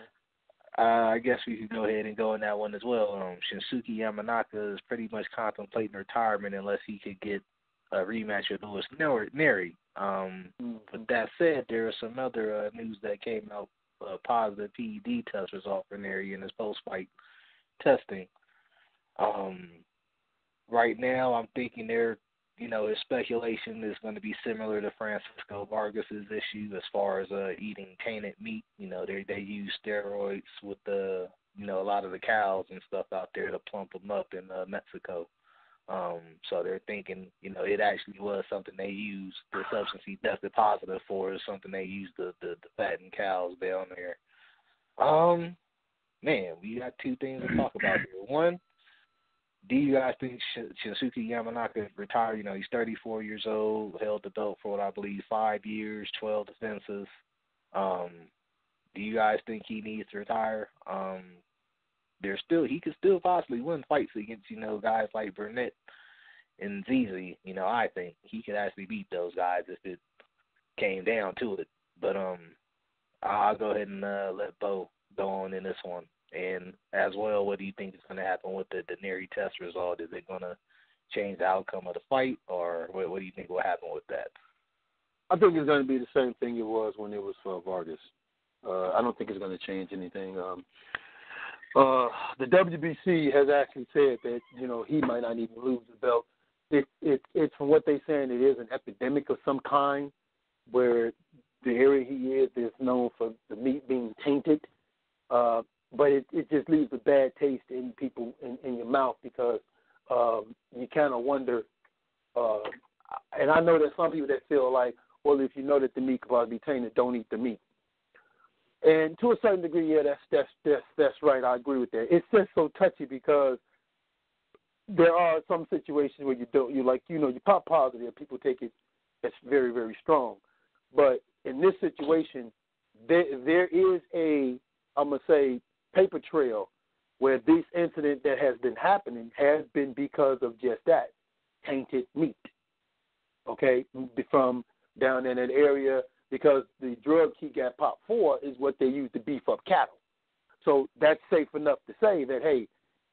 I guess we could go ahead and go in that one as well. Shinsuke Yamanaka is pretty much contemplating retirement unless he could get a rematch with Luis Neri. With that said, there is some other news that came out, positive PED test result for Neri in his post-fight testing. Right now, I'm thinking they're, you know, his speculation is going to be similar to Francisco Vargas's issue as far as eating tainted meat. You know, they use steroids with the, you know, a lot of the cows and stuff out there to plump them up in Mexico. So they're thinking, you know, it actually was something they used, the substance he tested positive for is something they used the fattened cows down there. Man, we got two things to talk about here. One, do you guys think Shinsuke Yamanaka retired? You know, he's 34 years old, held the belt for what I believe 5 years, 12 defenses. Do you guys think he needs to retire? He could still possibly win fights against, you know, guys like Burnett and Zizi. You know, I think he could actually beat those guys if it came down to it. But I'll go ahead and let Bo go on in this one. And as well, what do you think is going to happen with the Neri test result? Is it going to change the outcome of the fight, or what do you think will happen with that? I think it's going to be the same thing it was when it was for Vargas. I don't think it's going to change anything. The WBC has actually said that, you know, he might not even lose the belt. It's from what they're saying, it is an epidemic of some kind where the area he is known for the meat being tainted. But it just leaves a bad taste in people in your mouth because you kind of wonder. And I know there's some people that feel like, well, if you know that the meat could probably be tainted, don't eat the meat. And to a certain degree, yeah, that's right. I agree with that. It's just so touchy because there are some situations where you pop positive and people take it that's very, very strong. But in this situation, there is a, I'm gonna say, paper trail where this incident that has been happening has been because of just that, tainted meat, okay, from down in that area because the drug he got popped for is what they use to beef up cattle. So that's safe enough to say that, hey,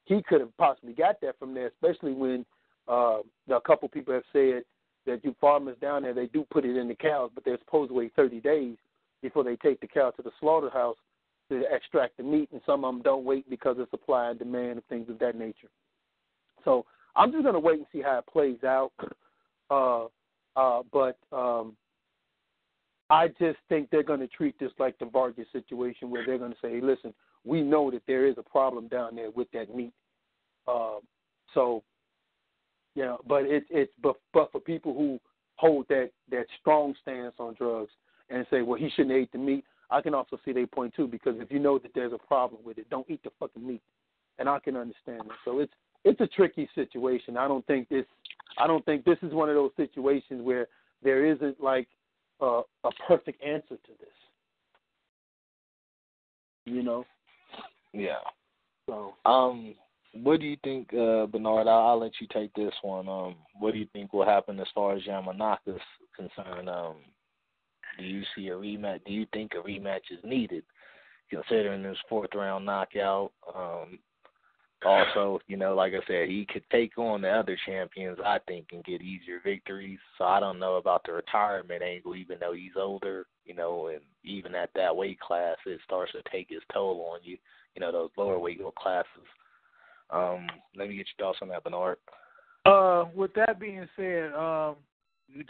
he could have possibly got that from there, especially when a couple people have said that you farmers down there, they do put it in the cows, but they're supposed to wait 30 days before they take the cow to the slaughterhouse to extract the meat, and some of them don't wait because of supply and demand and things of that nature. So I'm just going to wait and see how it plays out. But I just think they're going to treat this like the Vargas situation where they're going to say, hey, listen, we know that there is a problem down there with that meat. But it's for people who hold that strong stance on drugs and say, well, he shouldn't eat the meat, I can also see their point, too, because if you know that there's a problem with it, don't eat the fucking meat. And I can understand that. So it's a tricky situation. I don't think this is one of those situations where there isn't, like, a perfect answer to this. You know? Yeah. So, what do you think, Bernard, I'll let you take this one. What do you think will happen as far as Yamanaka's concerned? Do you see a rematch? Do you think a rematch is needed, considering this fourth round knockout? Also, you know, like I said, he could take on the other champions, I think, and get easier victories. So I don't know about the retirement angle, even though he's older, you know, and even at that weight class, it starts to take its toll on you, you know, those lower weight classes. Let me get your thoughts on that, Bernard. With that being said, the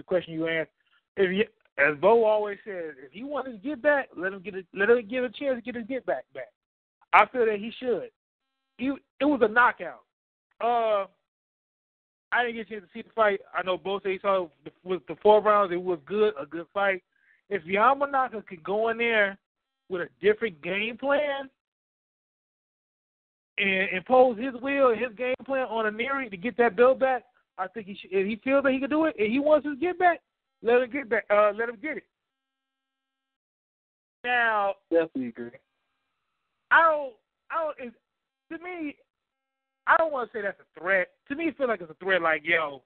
question you asked, if you, as Bo always says, if he wants to get back, let him get a chance to get his get back. I feel that he should. It was a knockout. I didn't get a chance to see the fight. I know both of you saw it with the 4 rounds. It was a good fight. If Yamanaka could go in there with a different game plan and impose his will and his game plan on Aneri to get that belt back, I think he should. If he feels that he can do it and he wants his get back, let him get it. Now, definitely agree. To me, I don't want to say that's a threat. To me, it feels like it's a threat. Like, yo, if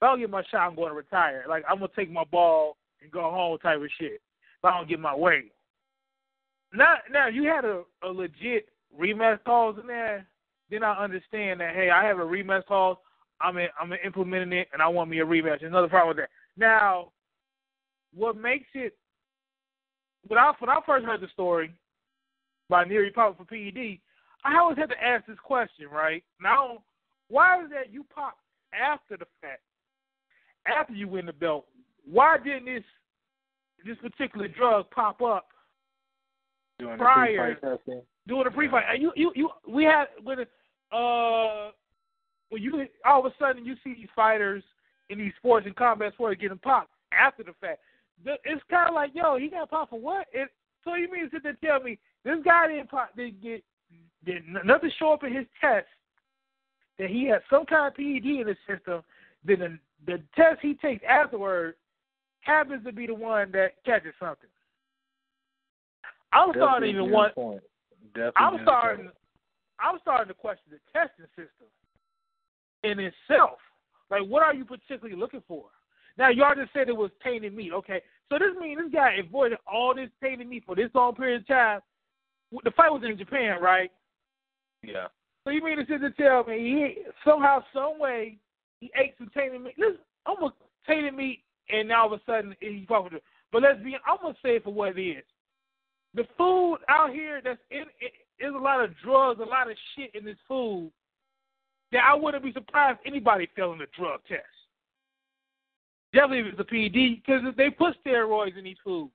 I don't get my shot, I'm going to retire. Like, I'm going to take my ball and go home type of shit if I don't get my way. Now, you had a legit rematch clause in there, then I understand that, hey, I have a rematch clause. I'm implementing it, and I want me a rematch. Another problem with that. Now, what makes it – when I first heard the story by Neary Pop for PED, I always had to ask this question, right? Now, why is that you pop after the fact, after you win the belt? Why didn't this particular drug pop up during the pre-fight? All of a sudden you see these fighters in these sports and combat sports getting popped after the fact. It's kind of like, yo, he got popped for what? So you mean to sit there and tell me this guy did nothing show up in his test that he had some kind of PED in his system, then the test he takes afterward happens to be the one that catches something. I'm starting to question the testing system in itself. Like, what are you particularly looking for? Now, y'all just said it was tainted meat. Okay, so this means this guy avoided all this tainted meat for this long period of time. The fight was in Japan, right? Yeah. So you mean to sit and tell me he somehow, some way, he ate some tainted meat? Listen, I'm gonna tainted meat, and now all of a sudden he's popular. But I'm gonna say it for what it is. The food out here that's in it is a lot of drugs, a lot of shit in this food that I wouldn't be surprised if anybody fell in a drug test. Definitely if it's a PED, because they put steroids in these foods.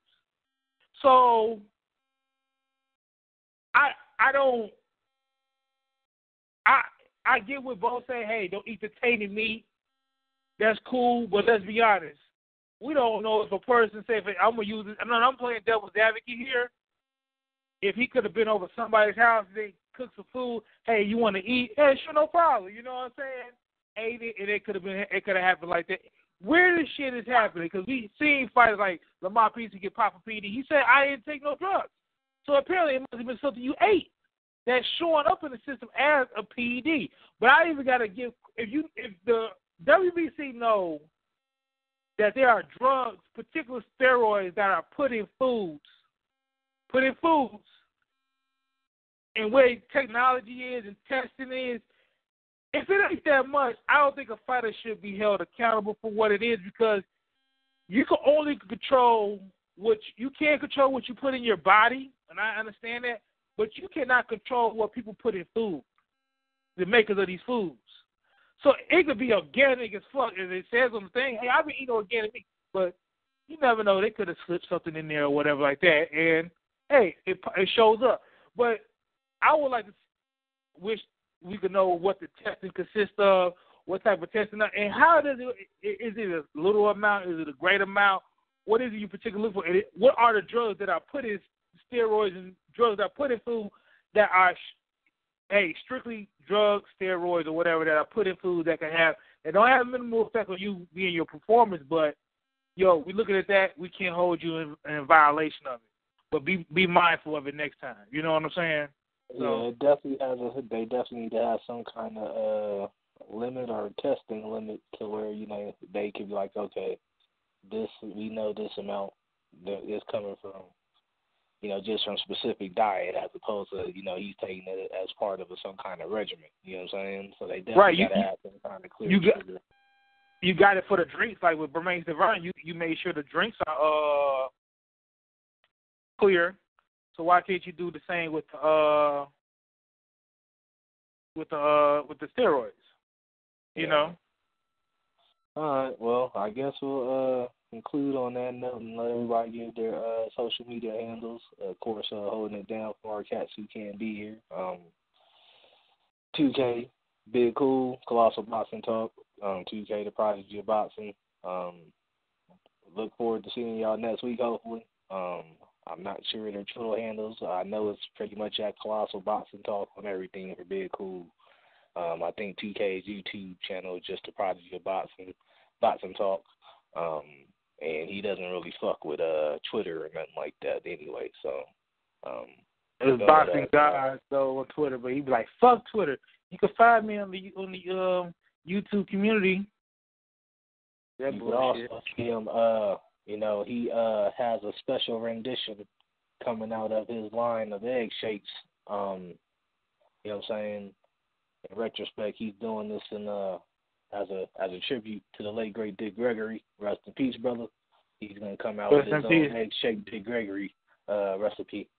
So I get what Bo say, hey, don't eat the tainted meat. That's cool, but let's be honest. We don't know if a person say, I'm playing devil's advocate here. If he could have been over somebody's house, they cook some food, hey, you want to eat? Hey, sure, no problem. You know what I'm saying? Ate it, and it could have happened like that. Where this shit is happening, because we've seen fighters like Lamar Peace get popped for PD. He said, I didn't take no drugs. So apparently it must have been something you ate that's showing up in the system as a PED. But I even got to give – if the WBC knows that there are drugs, particular steroids that are put in foods, and where technology is and testing is, if it ain't that much, I don't think a fighter should be held accountable for what it is, because you can only control – you can't control what you put in your body, and I understand that, but you cannot control what people put in food, the makers of these foods. So it could be organic as fuck, and it says on the thing, hey, I've been eating organic meat, but you never know, they could have slipped something in there or whatever like that, and hey, it shows up. But I would like to wish we could know what the testing consists of, what type of testing, and how does it, is it a little amount, is it a great amount? What is it you particularly look for? What are the drugs that are put in steroids and drugs that are put in food that are, strictly drugs, steroids, or whatever that are put in food that don't have minimal effect on you being your performance, but, yo, we're looking at that, we can't hold you in violation of it. But be mindful of it next time. You know what I'm saying? So, yeah, they definitely need to have some kind of limit or testing limit to where, you know, they could be like, okay, this, we know this amount that is coming from, you know, just from specific diet as opposed to, you know, he's taking it as part of some kind of regimen. You know what I'm saying? So they definitely got to have some kind of clear sugar. You got it for the drinks. Like with Bermane Stiverne, you made sure the drinks are clear. So why can't you do the same with the steroids? You know? All right. Well, I guess we'll conclude on that note and let everybody give their social media handles. Of course, holding it down for our cats who can't be here. 2K, Big Cool, Colossal Boxing Talk, 2K, The Prodigy of Boxing. Look forward to seeing y'all next week, hopefully. I'm not sure their Twitter handles. I know it's pretty much at Colossal Boxing Talk on everything for Big Cool. I think 2K's YouTube channel is just The Prodigy of Boxing Talk. And he doesn't really fuck with Twitter or nothing like that anyway. So, it's Boxing Guys though on Twitter, but he'd be like, "Fuck Twitter." You can find me on the YouTube community. That you bullshit. Also see him, he has a special rendition coming out of his line of egg shakes. You know what I'm saying? In retrospect, he's doing this in as a tribute to the late great Dick Gregory. Rest in peace, brother. He's gonna come out with his own egg shake, Dick Gregory recipe.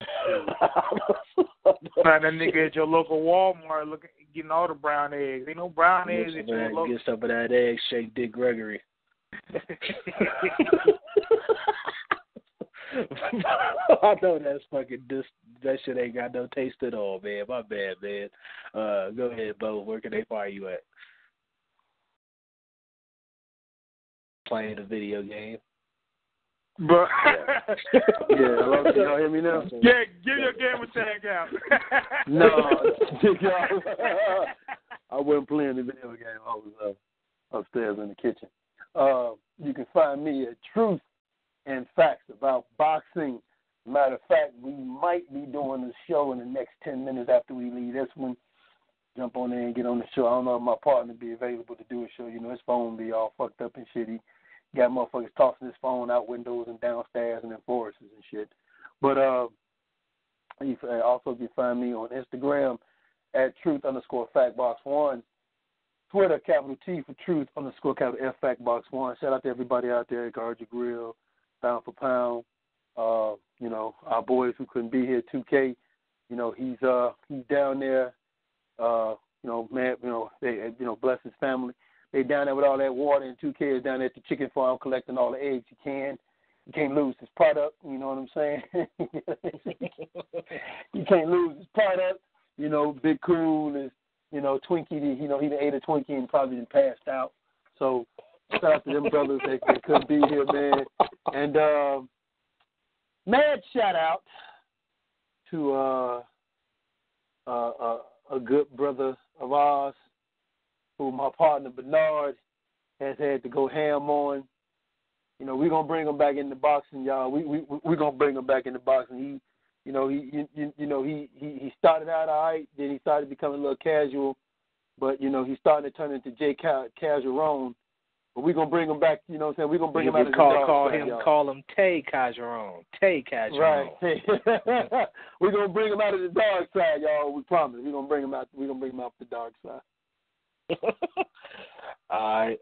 Find that nigga at your local Walmart getting all the brown eggs. Ain't no brown eggs at your local. Get some of that egg shake, Dick Gregory. I know that's fucking that shit ain't got no taste at all, man. My bad, man. Go ahead, Bo. Where can they find you at? Playing a video game. Bro. Yeah, hello, can y'all hear me now? Yeah, give your game a tag out. No, I wasn't playing the video game. I was upstairs in the kitchen. You can find me at Truth and Facts About Boxing. Matter of fact, we might be doing a show in the next 10 minutes after we leave this one. Jump on there and get on the show. I don't know if my partner be available to do a show. You know, his phone be all fucked up and shit. He got motherfuckers tossing his phone out windows and downstairs and in forests and shit. But you also can find me on Instagram at truth_factbox1. Twitter, #T for truth, _F factbox1. Shout out to everybody out there. Guard Your Grill, Pound for Pound. You know, our boys who couldn't be here, 2K. You know, he's down there. You know, man. You know, they. You know, bless his family. They down there with all that water, and 2K is down there at the chicken farm collecting all the eggs he can. You can't lose his product. You know what I'm saying? You can't lose his product. You know, Big Cool is. You know, Twinkie, you know, he ate a Twinkie and probably passed out. So, shout out to them brothers that couldn't be here, man. And, mad shout out to a good brother of ours who my partner Bernard has had to go ham on. You know, we're going to bring him back into boxing, y'all. We're going to bring him back into boxing. He started out all right, then he started becoming a little casual, but you know he's starting to turn into Jay Calderon. But we're gonna bring him back. You know what I'm saying? We're gonna bring him out. Call him Tay Calderon. Tay Calderon. Right. We're gonna bring him out of the dark side, y'all. We promise. We're gonna bring him out. We're gonna bring him out to the dark side. All right,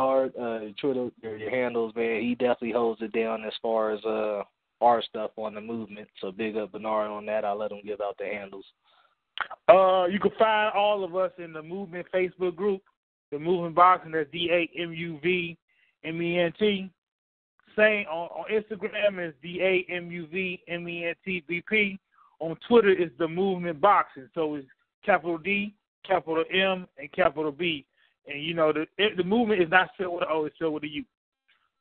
Bernard, Twitter, your handles, man. He definitely holds it down as far as our stuff on the movement, so big up Bernard on that. I'll let him give out the handles. You can find all of us in the Movement Facebook group, the Movement Boxing, that's DAMUVMENT. Same on Instagram is DAMUVMENTBP. On Twitter is the Movement Boxing, so it's D, M, and B. And you know the movement is not spelled with an O, it's spelled with a U.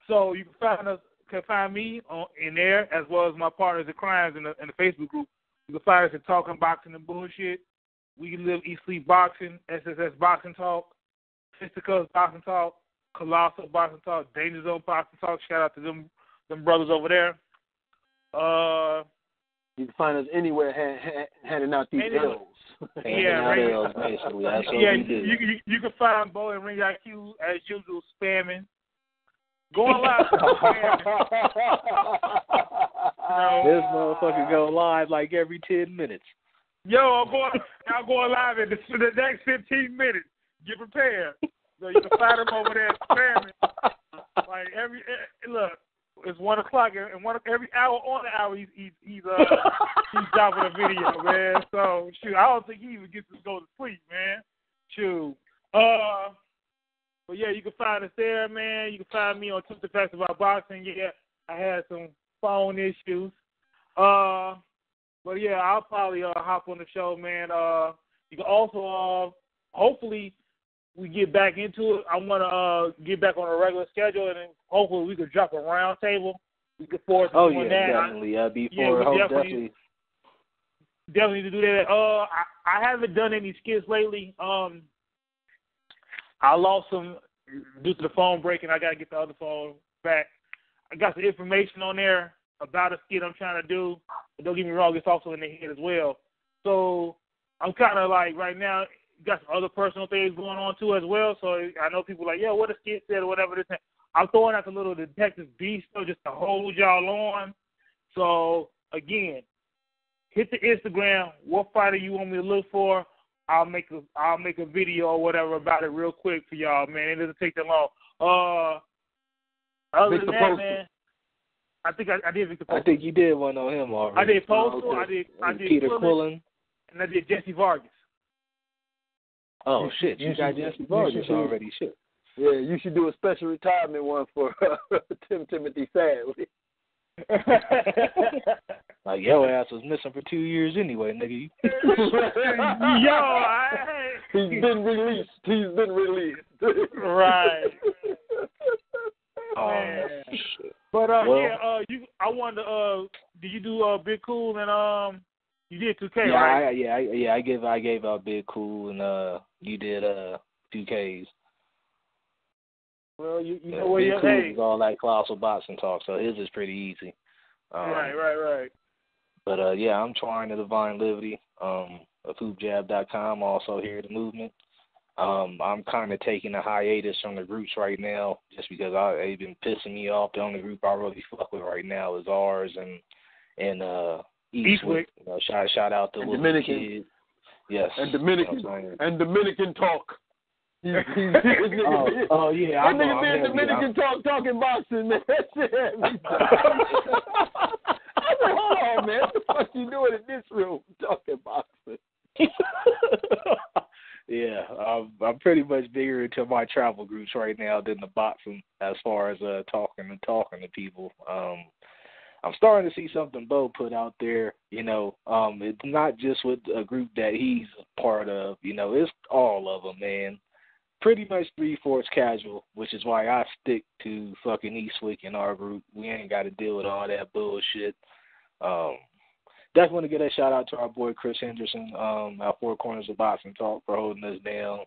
So you can find us. Can find me in there as well as my partners at Crimes in the Facebook group. You can find us at Talking Boxing and Bullshit. We Live East Sleep Boxing, SSS Boxing Talk, Fisticuffs Boxing Talk, Colossal Boxing Talk, Danger Zone Boxing Talk. Shout out to them brothers over there. You can find us anywhere handing out these L's. Handing out L's, basically. That's what we do. You can find Bo and Ring IQ as usual spamming. Going live. This motherfucker go live like every 10 minutes. Yo, I'm going live in the next 15 minutes. Get prepared. So you can fight him over there spamming. Like look, it's 1 o'clock and every hour on the hour he's dropping a video, man. So shoot, I don't think he even gets to go to sleep, man. Shoot. But yeah, you can find us there, man. You can find me on Twitter Facts About Boxing. Yeah, I had some phone issues. But yeah, I'll probably hop on the show, man. You can also hopefully we get back into it. I want to get back on a regular schedule, and then hopefully we could drop a round table. We could force doing that. Definitely. Definitely to do that. I haven't done any skits lately. I lost some due to the phone breaking. I got to get the other phone back. I got some information on there about a skit I'm trying to do. But don't get me wrong, it's also in the head as well. So I'm kind of like right now, got some other personal things going on too as well. So I know people are like, yeah, what a skit said or whatever. I'm throwing out the little Detective B stuff just to hold y'all on. So again, hit the Instagram. What fighter you want me to look for? I'll make a video or whatever about it real quick for y'all, man. It doesn't take that long. Other than that, man, I think I did Victor Postal. I think you did one on him already. I did Postal. Okay. I did Peter Quillen. And I did Jesse Vargas. Oh shit! You got Jesse Vargas already. Shit. Yeah, you should do a special retirement one for Timothy Sadly. Like your ass was missing for 2 years anyway, nigga. Yo, he's been released. Right. Oh man. Shit. But I wanted to. Did you do Big Cool and you did 2K, right? I gave out Big Cool and you did 2Ks. Well, you know where you're at. Big Cool is all that colossal boxing talk, so his is pretty easy. Right. But I'm trying the Divine Liberty. Foodjab.com, also here at the movement. I'm kind of taking a hiatus from the groups right now, just because they've been pissing me off. The only group I really fuck with right now is ours and Eastwick. You know, shout out to Dominican kids. Yes, and Dominican, you know, and Dominican talk. That nigga said Dominican talk talking boxing, man. That shit had me. I said, hold on, man. What the fuck you doing in this room talking boxing? Yeah, I'm pretty much bigger into my travel groups right now than the boxing as far as talking to people. I'm starting to see something Bo put out there. You know, it's not just with a group that he's part of. You know, it's all of them, man. Pretty much 3/4 casual, which is why I stick to fucking Eastwick in our group. We ain't got to deal with all that bullshit. Definitely want to give a shout out to our boy Chris Henderson at Four Corners of Boxing Talk for holding us down.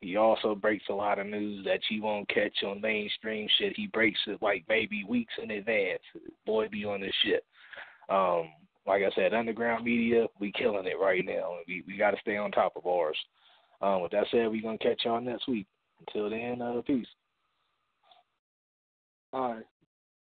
He also breaks a lot of news that you won't catch on mainstream shit. He breaks it like maybe weeks in advance. Boy, be on this shit. Like I said, underground media, we killing it right now. We got to stay on top of ours. With that said, we're going to catch y'all next week. Until then, peace. All right.